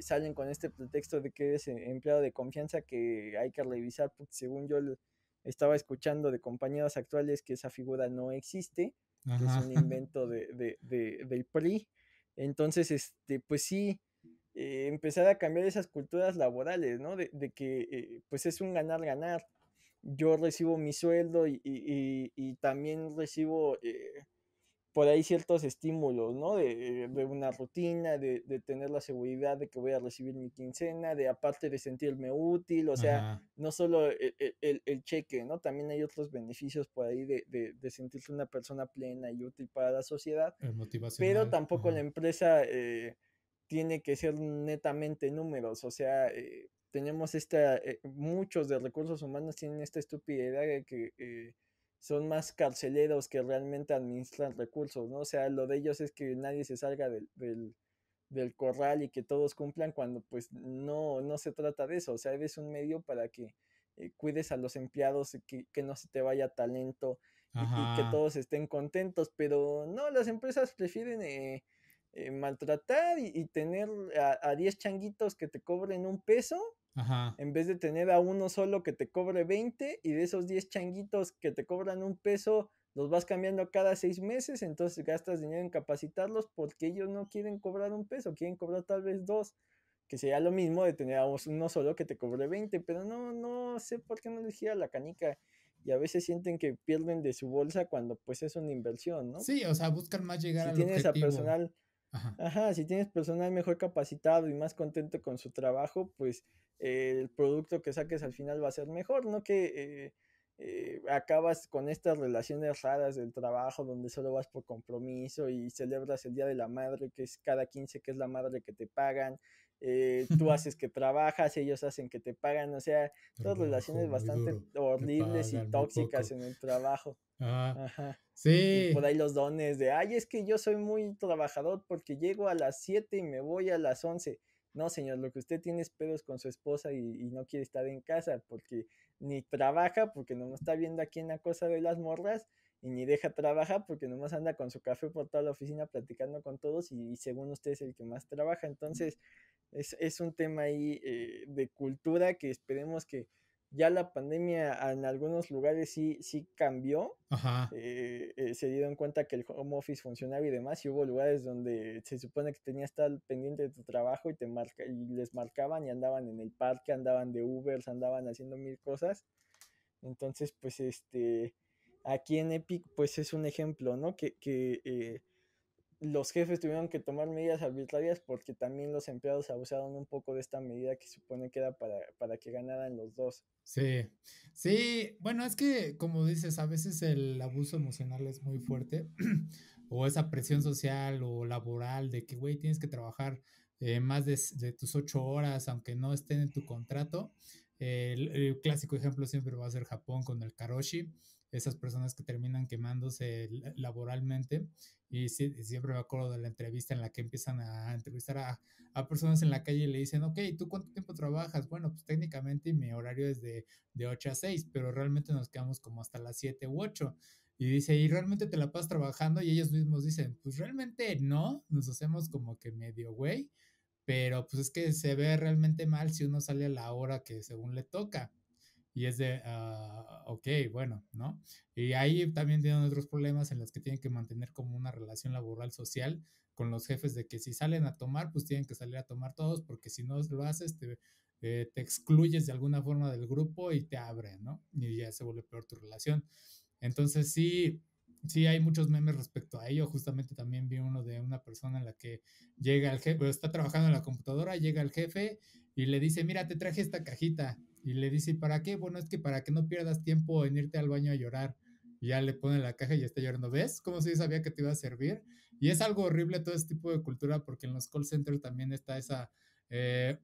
salen con este pretexto de que eres empleado de confianza que hay que revisar, porque según yo... El, estaba escuchando de compañeros actuales que esa figura no existe, Ajá. que es un invento de, de, de, del P R I, entonces, este, pues sí, eh, empezar a cambiar esas culturas laborales, ¿no? De, de que eh, pues es un ganar-ganar. Yo recibo mi sueldo y, y, y, y también recibo eh, por ahí ciertos estímulos, ¿no? De, de una rutina, de, de tener la seguridad de que voy a recibir mi quincena, de aparte de sentirme útil, o sea, ajá, no solo el, el, el cheque, ¿no? También hay otros beneficios por ahí de, de, de sentirse una persona plena y útil para la sociedad. El motivacional. Pero tampoco, ajá, la empresa eh, tiene que ser netamente números, o sea, eh, tenemos esta, eh, muchos de recursos humanos tienen esta estúpida idea de que eh, son más carceleros que realmente administran recursos, ¿no? O sea, lo de ellos es que nadie se salga del, del, del corral y que todos cumplan, cuando pues no, no se trata de eso. O sea, eres un medio para que eh, cuides a los empleados, que, que no se te vaya talento y, y que todos estén contentos, pero no, las empresas prefieren... Eh, Eh, maltratar y, y tener a diez changuitos que te cobren un peso, ajá, en vez de tener a uno solo que te cobre veinte, y de esos diez changuitos que te cobran un peso los vas cambiando cada seis meses, entonces gastas dinero en capacitarlos porque ellos no quieren cobrar un peso, quieren cobrar tal vez dos, que sería lo mismo de tener a uno solo que te cobre veinte, pero no, no sé por qué no les gira la canica. Y a veces sienten que pierden de su bolsa cuando pues es una inversión, ¿no? Sí, o sea, buscan más llegar si al objetivo. Si tienes a personal... Ajá. Ajá, si tienes personal mejor capacitado y más contento con su trabajo, pues eh, el producto que saques al final va a ser mejor, ¿no? Que eh, eh, acabas con estas relaciones raras del trabajo donde solo vas por compromiso y celebras el Día de la Madre, que es cada quince, que es la madre que te pagan, eh, tú haces que trabajas, ellos hacen que te pagan, o sea, todas relaciones bastante horribles y tóxicas en el trabajo. Ajá. Ajá. Sí. Y por ahí los dones de, ay, es que yo soy muy trabajador porque llego a las siete y me voy a las once. No, señor, lo que usted tiene es pedos con su esposa y, y no quiere estar en casa porque ni trabaja porque nomás está viendo aquí en la cosa de las morras, y ni deja trabajar porque nomás anda con su café por toda la oficina platicando con todos y, y según usted es el que más trabaja. Entonces es, es un tema ahí eh, de cultura que esperemos que ya la pandemia en algunos lugares sí, sí cambió. Ajá. Eh, eh, se dieron cuenta que el home office funcionaba y demás, y hubo lugares donde se supone que tenías que estar pendiente de tu trabajo y, te marca, y les marcaban y andaban en el parque, andaban de Ubers, andaban haciendo mil cosas. Entonces, pues, este, aquí en Epic, pues, es un ejemplo, ¿no? Que, que eh, los jefes tuvieron que tomar medidas arbitrarias porque también los empleados abusaron un poco de esta medida que supone que era para, para que ganaran los dos. Sí, sí, bueno, es que como dices, a veces el abuso emocional es muy fuerte o esa presión social o laboral de que, güey, tienes que trabajar eh, más de, de tus ocho horas aunque no estén en tu contrato. Eh, el, el clásico ejemplo siempre va a ser Japón con el karoshi, esas personas que terminan quemándose laboralmente, y sí, siempre me acuerdo de la entrevista en la que empiezan a entrevistar a, a personas en la calle y le dicen, ok, ¿tú cuánto tiempo trabajas? Bueno, pues técnicamente mi horario es de, de ocho a seis, pero realmente nos quedamos como hasta las siete u ocho, y dice, ¿y realmente te la pasas trabajando? Y ellos mismos dicen, pues realmente no, nos hacemos como que medio güey, pero pues es que se ve realmente mal si uno sale a la hora que según le toca. Y es de, uh, ok, bueno, ¿no? Y ahí también tienen otros problemas en los que tienen que mantener como una relación laboral social con los jefes, de que si salen a tomar, pues tienen que salir a tomar todos, porque si no lo haces, te, eh, te excluyes de alguna forma del grupo y te abren, ¿no? Y ya se vuelve peor tu relación. Entonces sí, sí hay muchos memes respecto a ello. Justamente también vi uno de una persona en la que llega el jefe, está trabajando en la computadora, llega el jefe y le dice, mira, te traje esta cajita. Y le dice, ¿para qué? Bueno, es que para que no pierdas tiempo en irte al baño a llorar. Y ya le pone la caja y ya está llorando. ¿Ves? Como si sabía que te iba a servir. Y es algo horrible todo este tipo de cultura, porque en los call centers también está esa... Eh,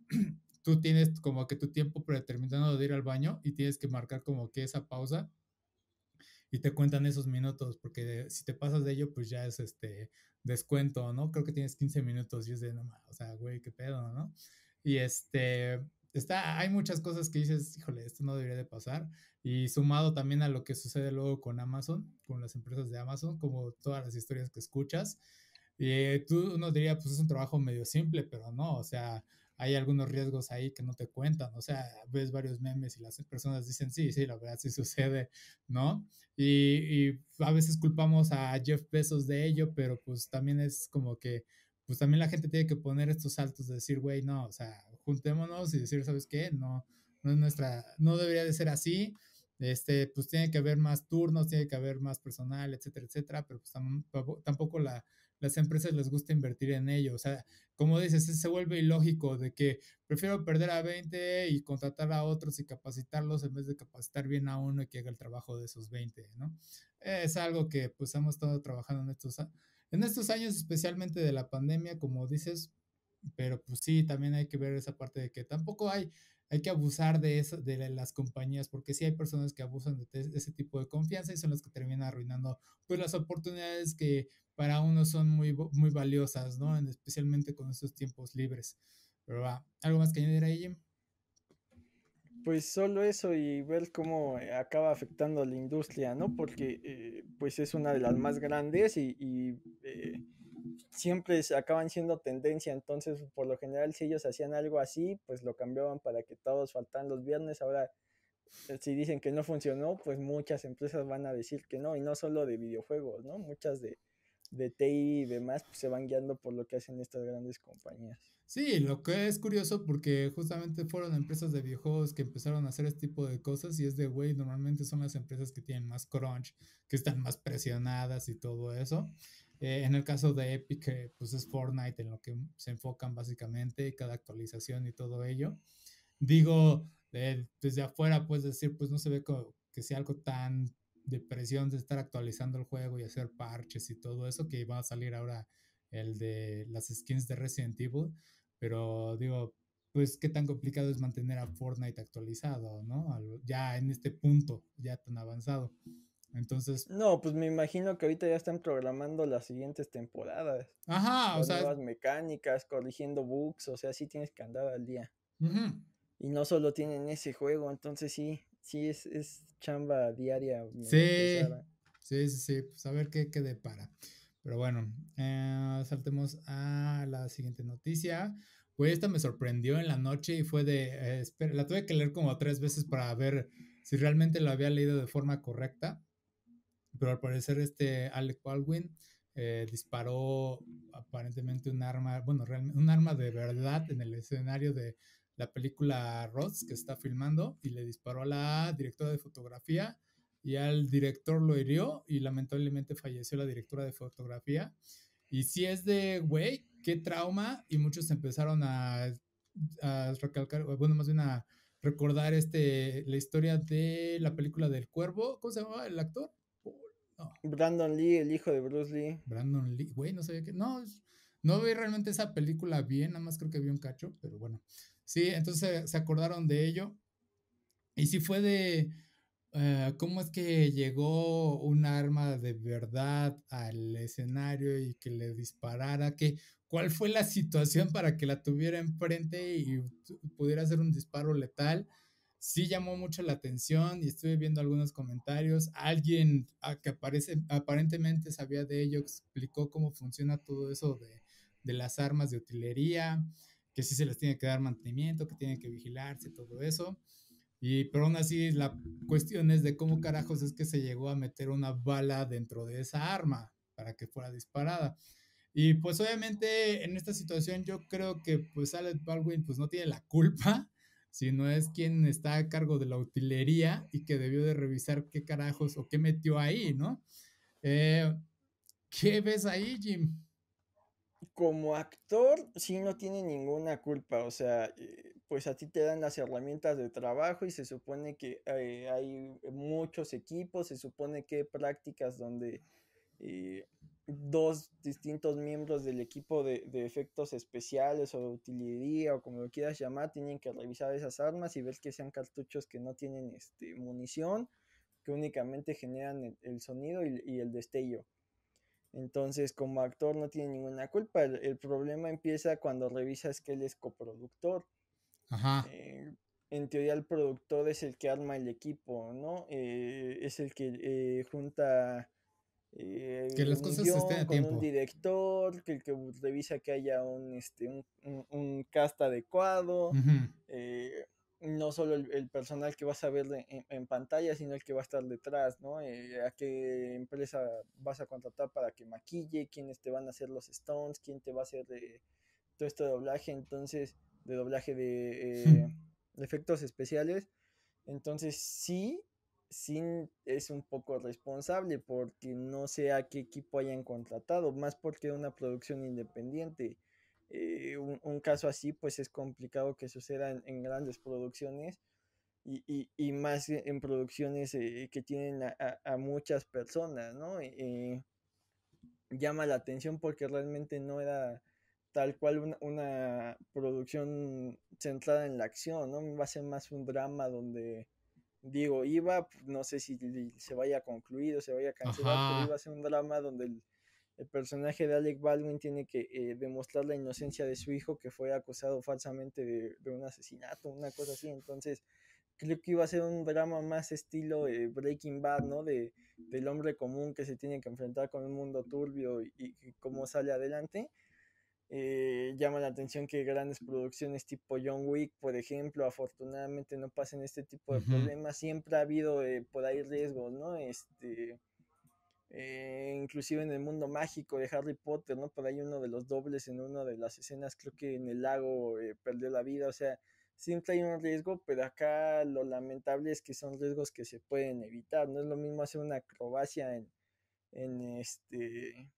tú tienes como que tu tiempo predeterminado de ir al baño y tienes que marcar como que esa pausa. Y te cuentan esos minutos, porque de, si te pasas de ello, pues ya es este descuento, ¿no? Creo que tienes quince minutos y es de, no, o sea, güey, qué pedo, ¿no? Y este... Está, hay muchas cosas que dices, híjole, esto no debería de pasar, y sumado también a lo que sucede luego con Amazon, con las empresas de Amazon, como todas las historias que escuchas, y tú uno diría, pues es un trabajo medio simple, pero no, o sea, hay algunos riesgos ahí que no te cuentan, o sea, ves varios memes y las personas dicen, sí, sí, la verdad sí sucede, ¿no? Y, y a veces culpamos a Jeff Bezos de ello, pero pues también es como que pues también la gente tiene que poner estos saltos de decir, güey, no, o sea, juntémonos y decir, ¿sabes qué? No, no es nuestra, no debería de ser así, este, pues tiene que haber más turnos, tiene que haber más personal, etcétera, etcétera, pero pues tam- tampoco la, las empresas les gusta invertir en ello, o sea, como dices, se vuelve ilógico de que prefiero perder a veinte y contratar a otros y capacitarlos en vez de capacitar bien a uno y que haga el trabajo de esos veinte, ¿no? Es algo que pues hemos estado trabajando en estos años, En estos años, especialmente de la pandemia, como dices, pero pues sí, también hay que ver esa parte de que tampoco hay, hay que abusar de eso, de las compañías, porque sí hay personas que abusan de, te, de ese tipo de confianza y son las que terminan arruinando pues las oportunidades que para uno son muy, muy valiosas, ¿no? Especialmente con esos tiempos libres. Pero va, ¿algo más que añadir ahí, Jim? Pues solo eso y ver cómo acaba afectando a la industria, ¿no? Porque eh, pues es una de las más grandes y, y eh, siempre acaban siendo tendencia. Entonces, por lo general, si ellos hacían algo así, pues lo cambiaban para que todos faltaran los viernes. Ahora, si dicen que no funcionó, pues muchas empresas van a decir que no. Y no solo de videojuegos, ¿no? Muchas de... de T I y demás, pues se van guiando por lo que hacen estas grandes compañías. Sí, lo que es curioso porque justamente fueron empresas de videojuegos que empezaron a hacer este tipo de cosas y es de, güey, normalmente son las empresas que tienen más crunch, que están más presionadas y todo eso. Eh, en el caso de Epic, eh, pues es Fortnite en lo que se enfocan básicamente, cada actualización y todo ello. Digo, eh, desde afuera puedes decir, pues no se ve como que sea algo tan de presión de estar actualizando el juego y hacer parches y todo eso, que va a salir ahora el de las skins de Resident Evil, pero digo, pues qué tan complicado es mantener a Fortnite actualizado, ¿no? Ya en este punto, ya tan avanzado. Entonces... No, pues me imagino que ahorita ya están programando las siguientes temporadas. Ajá, o sea... Nuevas mecánicas, corrigiendo bugs, o sea, sí tienes que andar al día. Uh-huh. Y no solo tienen ese juego, entonces sí... Sí, es, es chamba diaria. Sí, sí, sí, sí, pues a ver qué, qué depara. Pero bueno, eh, saltemos a la siguiente noticia. Pues esta me sorprendió en la noche y fue de... Eh, espera, la tuve que leer como tres veces para ver si realmente la había leído de forma correcta. Pero al parecer este Alec Baldwin eh, disparó aparentemente un arma... Bueno, realmente un arma de verdad en el escenario de... la película Ross que está filmando y le disparó a la directora de fotografía y al director lo hirió y lamentablemente falleció la directora de fotografía. Y si es de, güey, qué trauma, y muchos empezaron a, a recalcar, bueno, más bien a recordar este, la historia de la película del Cuervo. ¿Cómo se llamaba el actor? No. Brandon Lee, el hijo de Bruce Lee. Brandon Lee, güey, no sabía que, no, no vi realmente esa película bien, nada más creo que vi un cacho, pero bueno. Sí, entonces se acordaron de ello. Y sí fue de uh, cómo es que llegó un arma de verdad al escenario y que le disparara, que, cuál fue la situación para que la tuviera enfrente y pudiera hacer un disparo letal. Sí llamó mucho la atención y estuve viendo algunos comentarios. Alguien que aparece, aparentemente sabía de ello, explicó cómo funciona todo eso de, de las armas de utilería, que sí se les tiene que dar mantenimiento, que tienen que vigilarse, todo eso. Y, pero aún así, la cuestión es de cómo carajos es que se llegó a meter una bala dentro de esa arma para que fuera disparada. Y pues obviamente en esta situación yo creo que pues Alec Baldwin pues no tiene la culpa, sino es quien está a cargo de la utilería y que debió de revisar qué carajos o qué metió ahí, ¿no? Eh, ¿qué ves ahí, Jim? Como actor, sí no tiene ninguna culpa, o sea, eh, pues a ti te dan las herramientas de trabajo y se supone que eh, hay muchos equipos, se supone que hay prácticas donde eh, dos distintos miembros del equipo de, de efectos especiales o de utilería o como lo quieras llamar, tienen que revisar esas armas y ver que sean cartuchos que no tienen este, munición, que únicamente generan el, el sonido y, y el destello. Entonces, como actor no tiene ninguna culpa. El, el problema empieza cuando revisas que él es coproductor. Ajá. Eh, en teoría, el productor es el que arma el equipo, ¿no? Eh, es el que eh, junta... Eh, que las cosas estén a tiempo. Con un director, que el que revisa que haya un, este, un, un, un cast adecuado. Uh-huh. Eh, no solo el, el personal que vas a ver en, en pantalla, sino el que va a estar detrás, ¿no? Eh, a qué empresa vas a contratar para que maquille, quiénes te van a hacer los stunts, quién te va a hacer eh, todo esto de doblaje, entonces, de doblaje de, eh, de efectos especiales. Entonces, sí, sí es un poco responsable porque no sé a qué equipo hayan contratado, más porque era una producción independiente. Eh, un, un caso así pues es complicado que suceda en, en grandes producciones y, y, y más en producciones eh, que tienen a, a, a muchas personas, ¿no? Eh, llama la atención porque realmente no era tal cual una, una producción centrada en la acción, ¿no? Va a ser más un drama donde, digo, iba, no sé si se vaya a concluir o se vaya a cancelar, Ajá. pero iba a ser un drama donde el El personaje de Alec Baldwin tiene que eh, demostrar la inocencia de su hijo que fue acusado falsamente de, de un asesinato, una cosa así. Entonces, creo que iba a ser un drama más estilo eh, Breaking Bad, ¿no? De, del hombre común que se tiene que enfrentar con un mundo turbio y, y cómo sale adelante. Eh, llama la atención que grandes producciones tipo John Wick, por ejemplo, afortunadamente no pasen este tipo de problemas. Siempre ha habido eh, por ahí riesgos, ¿no? Este... Eh, inclusive en el mundo mágico de Harry Potter, ¿no? Por ahí uno de los dobles en una de las escenas, creo que en el lago eh, perdió la vida, o sea, siempre hay un riesgo, pero acá lo lamentable es que son riesgos que se pueden evitar, no es lo mismo hacer una acrobacia en, en este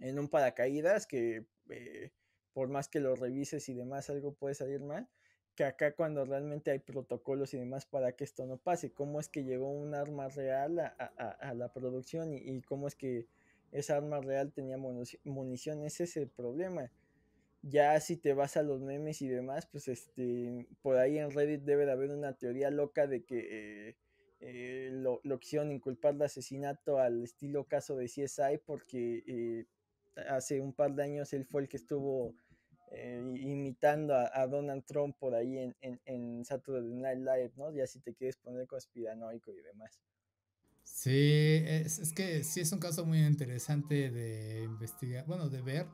en un paracaídas, que eh, por más que lo revises y demás, algo puede salir mal, que acá cuando realmente hay protocolos y demás para que esto no pase, cómo es que llegó un arma real a, a, a la producción y, y cómo es que esa arma real tenía munición, ese es el problema. Ya si te vas a los memes y demás, pues este por ahí en Reddit debe de haber una teoría loca de que eh, eh, lo, lo quisieron inculpar de asesinato al estilo caso de C S I porque eh, hace un par de años él fue el que estuvo... Eh, imitando a, a Donald Trump por ahí en, en, en Saturday Night Live, ¿no? Ya si te quieres poner conspiranoico y demás. Sí, es, es que sí es un caso muy interesante de investigar, bueno, de ver,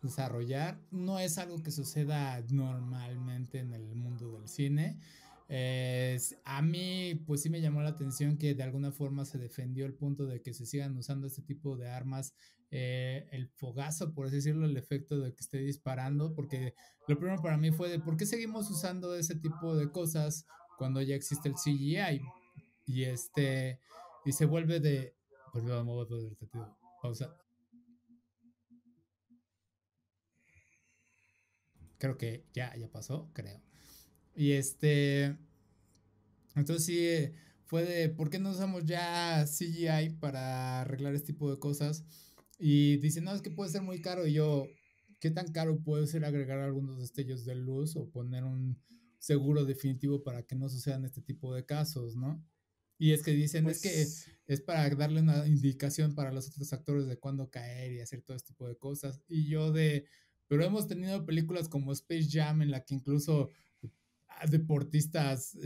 desarrollar. No es algo que suceda normalmente en el mundo del cine. Eh, a mí, pues sí me llamó la atención que de alguna forma se defendió el punto de que se sigan usando este tipo de armas. Eh, el fogazo, por así decirlo, el efecto de que esté disparando, porque lo primero para mí fue de por qué seguimos usando ese tipo de cosas cuando ya existe el C G I y este y se vuelve de perdón, me voy a poner pausa. Creo que ya ya pasó, creo. Y este entonces sí eh, fue de por qué no usamos ya C G I para arreglar este tipo de cosas. Y dice, no, es que puede ser muy caro. Y yo, ¿qué tan caro puede ser agregar algunos destellos de luz o poner un seguro definitivo para que no sucedan este tipo de casos, ¿no? Y es que dicen, pues, es que es para darle una indicación para los otros actores de cuándo caer y hacer todo este tipo de cosas. Y yo de, pero hemos tenido películas como Space Jam en la que incluso deportistas,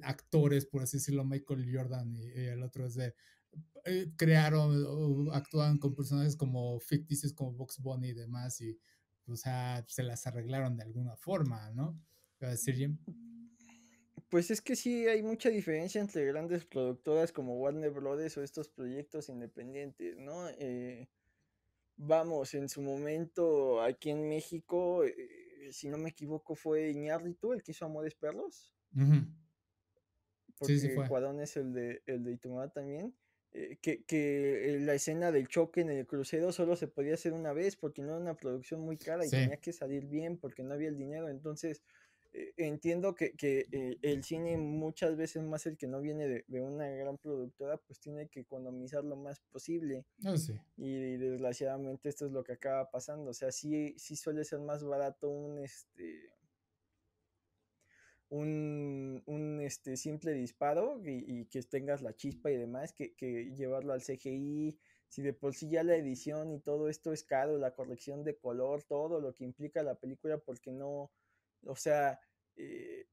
actores, por así decirlo, Michael Jordan y, y el otro es de... crearon o actúan con personajes como ficticios como Bugs Bunny y demás y, o sea, se las arreglaron de alguna forma, ¿no? ¿Qué vas a decir, Jim? Pues es que sí hay mucha diferencia entre grandes productoras como Warner Bros. O estos proyectos independientes, ¿no? Eh, vamos, en su momento aquí en México, eh, si no me equivoco fue Iñárritu el que hizo Amores Perros. Uh-huh. Porque sí, sí fue. Cuadrón es el de, el de Itumá también. Eh, que, que la escena del choque en el crucero solo se podía hacer una vez porque no era una producción muy cara y sí. tenía que salir bien porque no había el dinero. Entonces eh, entiendo que, que eh, el cine muchas veces, más el que no viene de, de una gran productora, pues tiene que economizar lo más posible. Oh, sí. y, y desgraciadamente esto es lo que acaba pasando. O sea, sí, sí suele ser más barato un este un, un este, simple disparo y, y que tengas la chispa y demás, que, que llevarlo al C G I, si de por sí ya la edición y todo esto es caro, la corrección de color, todo lo que implica la película, porque no, o sea, eh,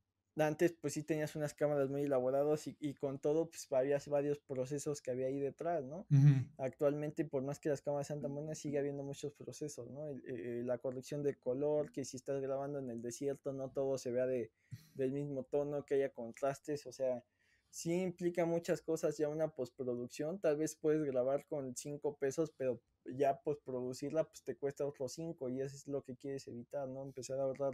Antes pues sí tenías unas cámaras muy elaboradas y, y con todo pues había varios procesos que había ahí detrás, ¿no? Uh-huh. Actualmente por más que las cámaras sean tan buenas sigue habiendo muchos procesos, ¿no? El, el, la corrección de color, que si estás grabando en el desierto no todo se vea de, del mismo tono, que haya contrastes, o sea, sí implica muchas cosas ya una postproducción. Tal vez puedes grabar con cinco pesos, pero ya postproducirla pues te cuesta otros cinco y eso es lo que quieres evitar, ¿no? Empezar a ahorrar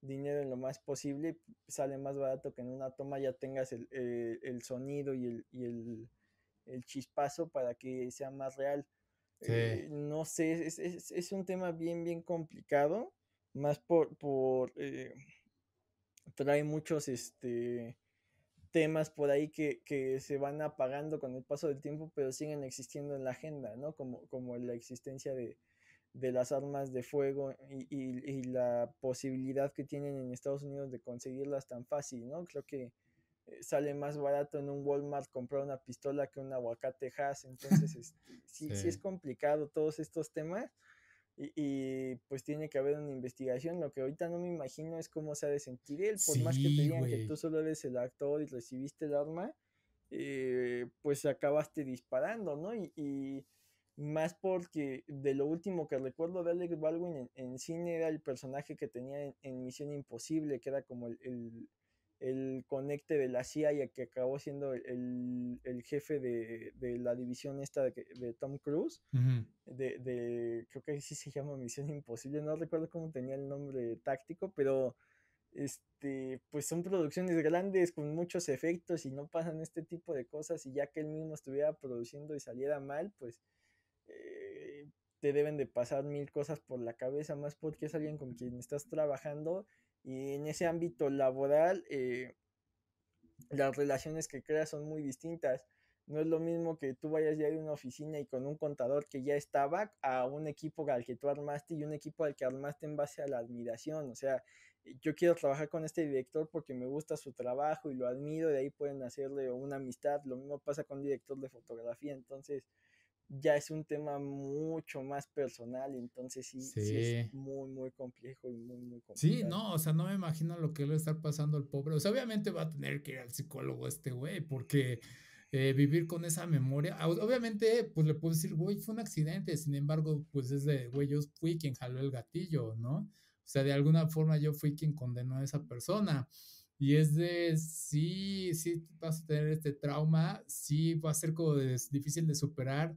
dinero en lo más posible, sale más barato que en una toma ya tengas el, el, el sonido y, el, y el, el chispazo para que sea más real. Sí. Eh, no sé, es, es, es un tema bien, bien complicado, más por, por eh, trae muchos este temas por ahí que, que se van apagando con el paso del tiempo, pero siguen existiendo en la agenda, ¿no? Como, como la existencia de de las armas de fuego y, y, y la posibilidad que tienen en Estados Unidos de conseguirlas tan fácil, ¿no? Creo que sale más barato en un Walmart comprar una pistola que un aguacate Hass, entonces es, sí, sí. sí es complicado todos estos temas y, y pues tiene que haber una investigación. Lo que ahorita no me imagino es cómo se ha de sentir él, por sí, más que te digan wey. que tú solo eres el actor y recibiste el arma, eh, pues acabaste disparando, ¿no? Y... y más porque de lo último que recuerdo de Alex Baldwin en, en cine era el personaje que tenía en, en Misión Imposible, que era como el, el, el conecte de la C I A que acabó siendo el, el jefe de, de la división esta de, de Tom Cruise. Uh-huh. de, de creo que sí se llama Misión Imposible, no recuerdo cómo tenía el nombre táctico, pero este pues son producciones grandes con muchos efectos y no pasan este tipo de cosas, y ya que él mismo estuviera produciendo y saliera mal, pues Eh, te deben de pasar mil cosas por la cabeza, más porque es alguien con quien estás trabajando, y en ese ámbito laboral eh, las relaciones que creas son muy distintas. No es lo mismo que tú vayas ya a una oficina y con un contador que ya estaba, a un equipo al que tú armaste, y un equipo al que armaste en base a la admiración. O sea, yo quiero trabajar con este director porque me gusta su trabajo y lo admiro, de ahí pueden hacerle una amistad. Lo mismo pasa con un director de fotografía, entonces ya es un tema mucho más personal, entonces sí, sí. sí es muy, muy complejo y muy, muy complicado. Sí, no, o sea, no me imagino lo que le va a estar pasando al pobre. O sea, obviamente va a tener que ir al psicólogo este güey, porque eh, vivir con esa memoria, obviamente, pues le puedo decir, güey, fue un accidente, sin embargo, pues es de, güey, yo fui quien jaló el gatillo, ¿no? O sea, de alguna forma yo fui quien condenó a esa persona. Y es de, sí, sí vas a tener este trauma, sí va a ser como de, difícil de superar.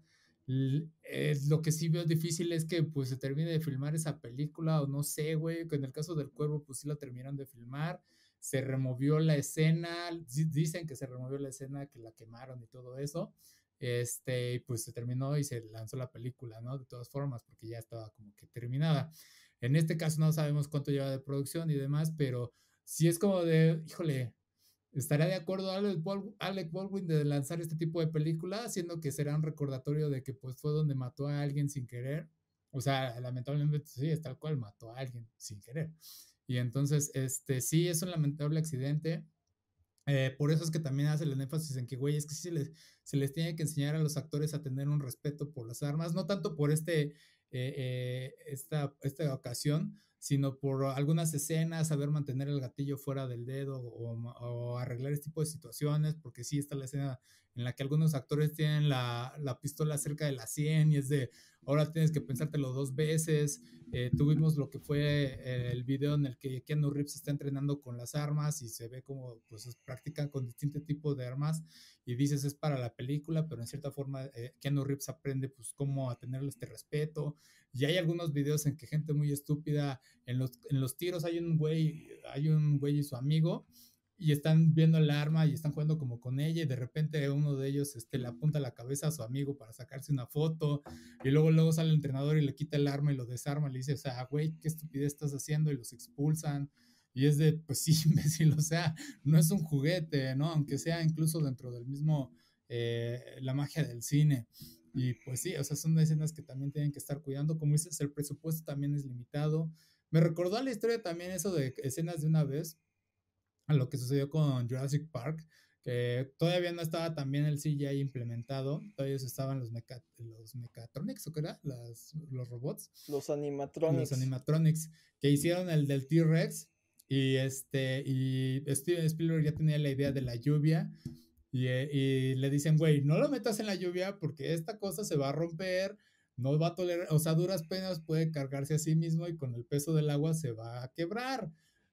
Eh, lo que sí veo difícil es que pues se termine de filmar esa película, o no sé, güey, que en el caso del cuervo pues sí la terminaron de filmar, se removió la escena, dicen que se removió la escena, que la quemaron y todo eso, este, pues se terminó y se lanzó la película, ¿no? De todas formas, porque ya estaba como que terminada. En este caso no sabemos cuánto lleva de producción y demás, pero sí es como de, híjole, ¿estaría de acuerdo Alec Baldwin, Alec Baldwin de lanzar este tipo de película, siendo que será un recordatorio de que pues fue donde mató a alguien sin querer? O sea, lamentablemente sí, es tal cual, mató a alguien sin querer. Y entonces, este, sí, es un lamentable accidente. Eh, por eso es que también hacen el énfasis en que, güey, es que sí se les, se les tiene que enseñar a los actores a tener un respeto por las armas, no tanto por este, eh, eh, esta, esta ocasión, sino por algunas escenas, saber mantener el gatillo fuera del dedo o, o arreglar este tipo de situaciones, porque sí está la escena en la que algunos actores tienen la, la pistola cerca de la sien y es de, ahora tienes que pensártelo dos veces. Eh, tuvimos lo que fue el video en el que Keanu Reeves está entrenando con las armas y se ve como pues practican con distintos tipos de armas y dices es para la película, pero en cierta forma eh, Keanu Reeves aprende pues cómo a tenerle este respeto. Y hay algunos videos en que gente muy estúpida en los, en los tiros hay un güey, hay un güey y su amigo y están viendo el arma y están jugando como con ella y de repente uno de ellos este, le apunta la cabeza a su amigo para sacarse una foto y luego luego sale el entrenador y le quita el arma y lo desarma y le dice, o sea, güey, ¿qué estupidez estás haciendo? Y los expulsan y es de, pues sí, imbécil, o sea, no es un juguete, ¿no? Aunque sea incluso dentro del mismo, eh, la magia del cine. Y pues sí, o sea, son escenas que también tienen que estar cuidando, como dices, el presupuesto también es limitado. Me recordó a la historia también eso de escenas de una vez, a lo que sucedió con Jurassic Park, que todavía no estaba también el C G I implementado, todavía estaban los, meca- los mechatronics, ¿o qué era? Las, los robots. Los animatronics. Los animatronics, que hicieron el del T-Rex Y este, y Steven Spielberg ya tenía la idea de la lluvia. Y, y le dicen, güey, no lo metas en la lluvia porque esta cosa se va a romper, no va a tolerar, o sea, duras penas puede cargarse a sí mismo y con el peso del agua se va a quebrar.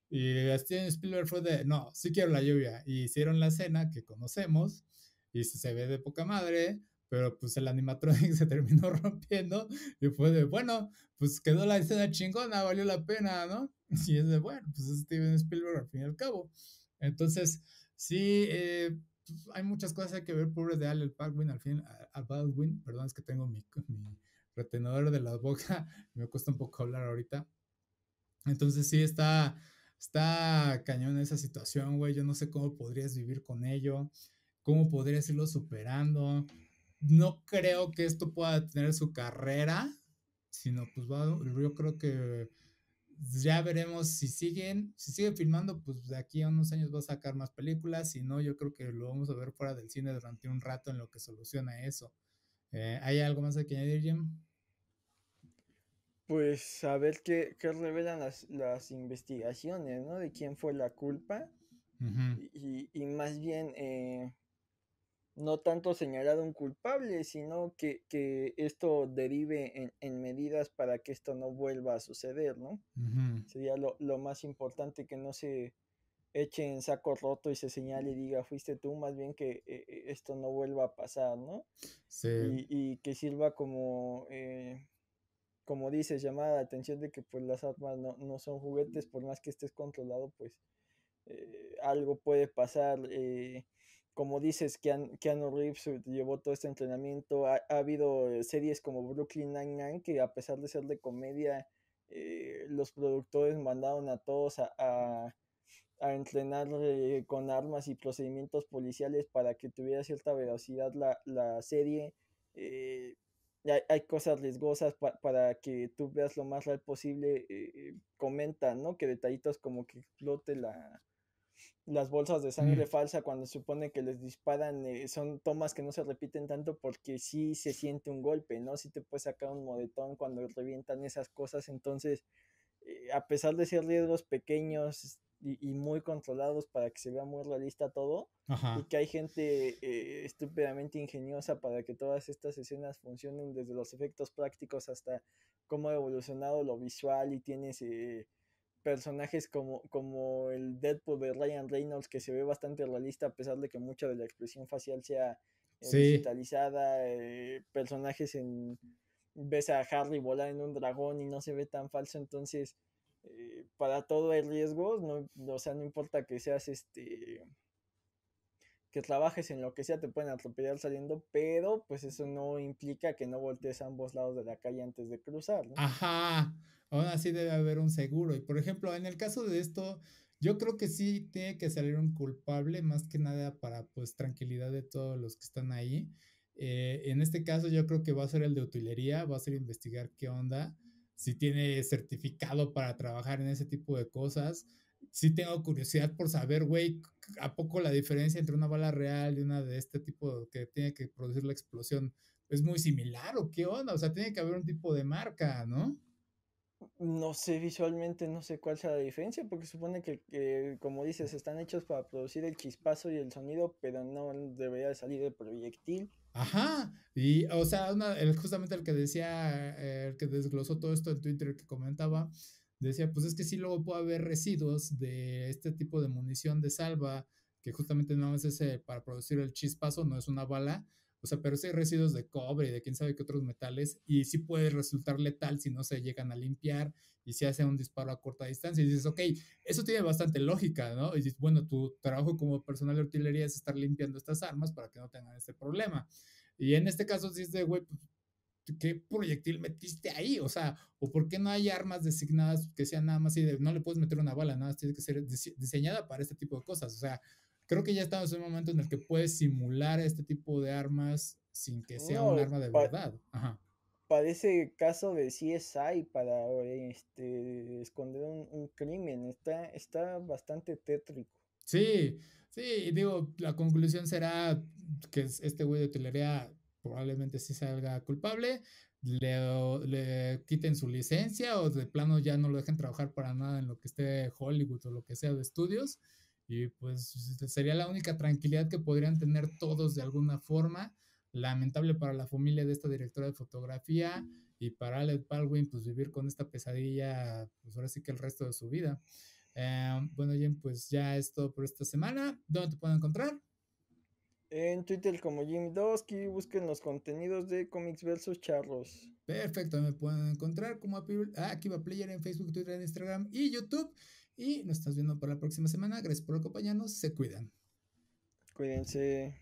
Y Steven Spielberg fue de, no, sí quiero la lluvia. Y hicieron la escena que conocemos y se ve de poca madre, pero pues el animatronic se terminó rompiendo y fue de, bueno, pues quedó la escena chingona, valió la pena, ¿no? Y es de, bueno, pues es Steven Spielberg al fin y al cabo. Entonces, sí, eh, hay muchas cosas que ver, pobre de Alec Baldwin, al fin, a, a Baldwin, perdón, es que tengo mi, mi retenedor de la boca, me cuesta un poco hablar ahorita. Entonces sí, está, está cañón esa situación, güey, yo no sé cómo podrías vivir con ello, cómo podrías irlo superando. No creo que esto pueda tener su carrera, sino pues va, yo creo que ya veremos si siguen, si siguen filmando, pues de aquí a unos años va a sacar más películas, si no, yo creo que lo vamos a ver fuera del cine durante un rato en lo que soluciona eso. Eh, ¿Hay algo más que añadir, Jim? Pues a ver qué, qué revelan las, las investigaciones, ¿no? De quién fue la culpa. Uh-huh. y, y más bien... Eh... no tanto señalar a un culpable, sino que, que esto derive en, en medidas para que esto no vuelva a suceder, ¿no? Uh-huh. Sería lo, lo más importante, que no se eche en saco roto y se señale y diga, fuiste tú, más bien que eh, esto no vuelva a pasar, ¿no? Sí. Y, y que sirva como, eh, como dices, llamar la atención de que pues las armas no, no son juguetes, por más que estés controlado, pues eh, algo puede pasar. Eh, Como dices, Keanu, Keanu Reeves llevó todo este entrenamiento. Ha, ha habido series como Brooklyn Nine-Nine que a pesar de ser de comedia, eh, los productores mandaron a todos a, a, a entrenar eh, con armas y procedimientos policiales para que tuviera cierta velocidad la, la serie. Eh, hay, hay cosas riesgosas pa, para que tú veas lo más real posible. Eh, comentan, ¿no? Que detallitos como que explote la... las bolsas de sangre mm. falsa cuando se supone que les disparan, eh, son tomas que no se repiten tanto porque sí se siente un golpe, ¿no? Sí te puedes sacar un moretón cuando revientan esas cosas. Entonces, eh, a pesar de ser riesgos pequeños y, y muy controlados para que se vea muy realista todo, Ajá. y que hay gente eh, estúpidamente ingeniosa para que todas estas escenas funcionen, desde los efectos prácticos hasta cómo ha evolucionado lo visual, y tienes... Eh, personajes como, como el Deadpool de Ryan Reynolds, que se ve bastante realista a pesar de que mucha de la expresión facial sea eh, sí. digitalizada, eh, personajes en... ves a Harry volar en un dragón y no se ve tan falso. Entonces eh, para todo hay riesgos, no, o sea, no importa que seas este... que trabajes en lo que sea, te pueden atropellar saliendo, pero pues eso no implica que no voltees a ambos lados de la calle antes de cruzar, ¿no? Ajá, aún así debe haber un seguro. Y por ejemplo, en el caso de esto, yo creo que sí tiene que salir un culpable, más que nada para pues tranquilidad de todos los que están ahí. Eh, en este caso yo creo que va a ser el de utilería, va a ser investigar qué onda, si tiene certificado para trabajar en ese tipo de cosas. Sí tengo curiosidad por saber, güey, ¿a poco la diferencia entre una bala real y una de este tipo que tiene que producir la explosión es muy similar o qué onda? O sea, tiene que haber un tipo de marca, ¿no? No sé, visualmente no sé cuál sea la diferencia, porque supone que, que como dices, están hechos para producir el chispazo y el sonido, pero no debería salir el proyectil. Ajá, y o sea, una, el, justamente el que decía, eh, el que desglosó todo esto en Twitter, que comentaba... decía, pues es que sí luego puede haber residuos de este tipo de munición de salva, que justamente no es ese para producir el chispazo, no es una bala, o sea, pero sí hay residuos de cobre y de quién sabe qué otros metales, y sí puede resultar letal si no se llegan a limpiar y se hace un disparo a corta distancia, y dices, ok, eso tiene bastante lógica, ¿no? Y dices, bueno, tu trabajo como personal de artillería es estar limpiando estas armas para que no tengan este problema. Y en este caso sí es de, güey, pues, ¿qué proyectil metiste ahí? O sea, ¿o por qué no hay armas designadas que sean nada más así de, no le puedes meter una bala, nada más tiene que ser dise- diseñada para este tipo de cosas? O sea, creo que ya estamos en un momento en el que puedes simular este tipo de armas sin que sea no, un arma de pa- verdad. Ajá. Parece caso de C S I para este, esconder un, un crimen. Está, está bastante tétrico. Sí, sí, digo, la conclusión será que este güey de utilería probablemente sí salga culpable, le, le quiten su licencia o de plano ya no lo dejen trabajar para nada en lo que esté Hollywood o lo que sea de estudios, y pues sería la única tranquilidad que podrían tener todos de alguna forma. Lamentable para la familia de esta directora de fotografía y para Alec Baldwin, pues vivir con esta pesadilla, pues ahora sí que el resto de su vida. Eh, bueno, Jim, pues ya es todo por esta semana. ¿Dónde te pueden encontrar? En Twitter como Jimmy Dosky, busquen los contenidos de Comics versus Charlos. Perfecto, me pueden encontrar como Akiba Player en Facebook, Twitter, Instagram y YouTube. Y nos estás viendo para la próxima semana. Gracias por acompañarnos. Se cuidan. Cuídense.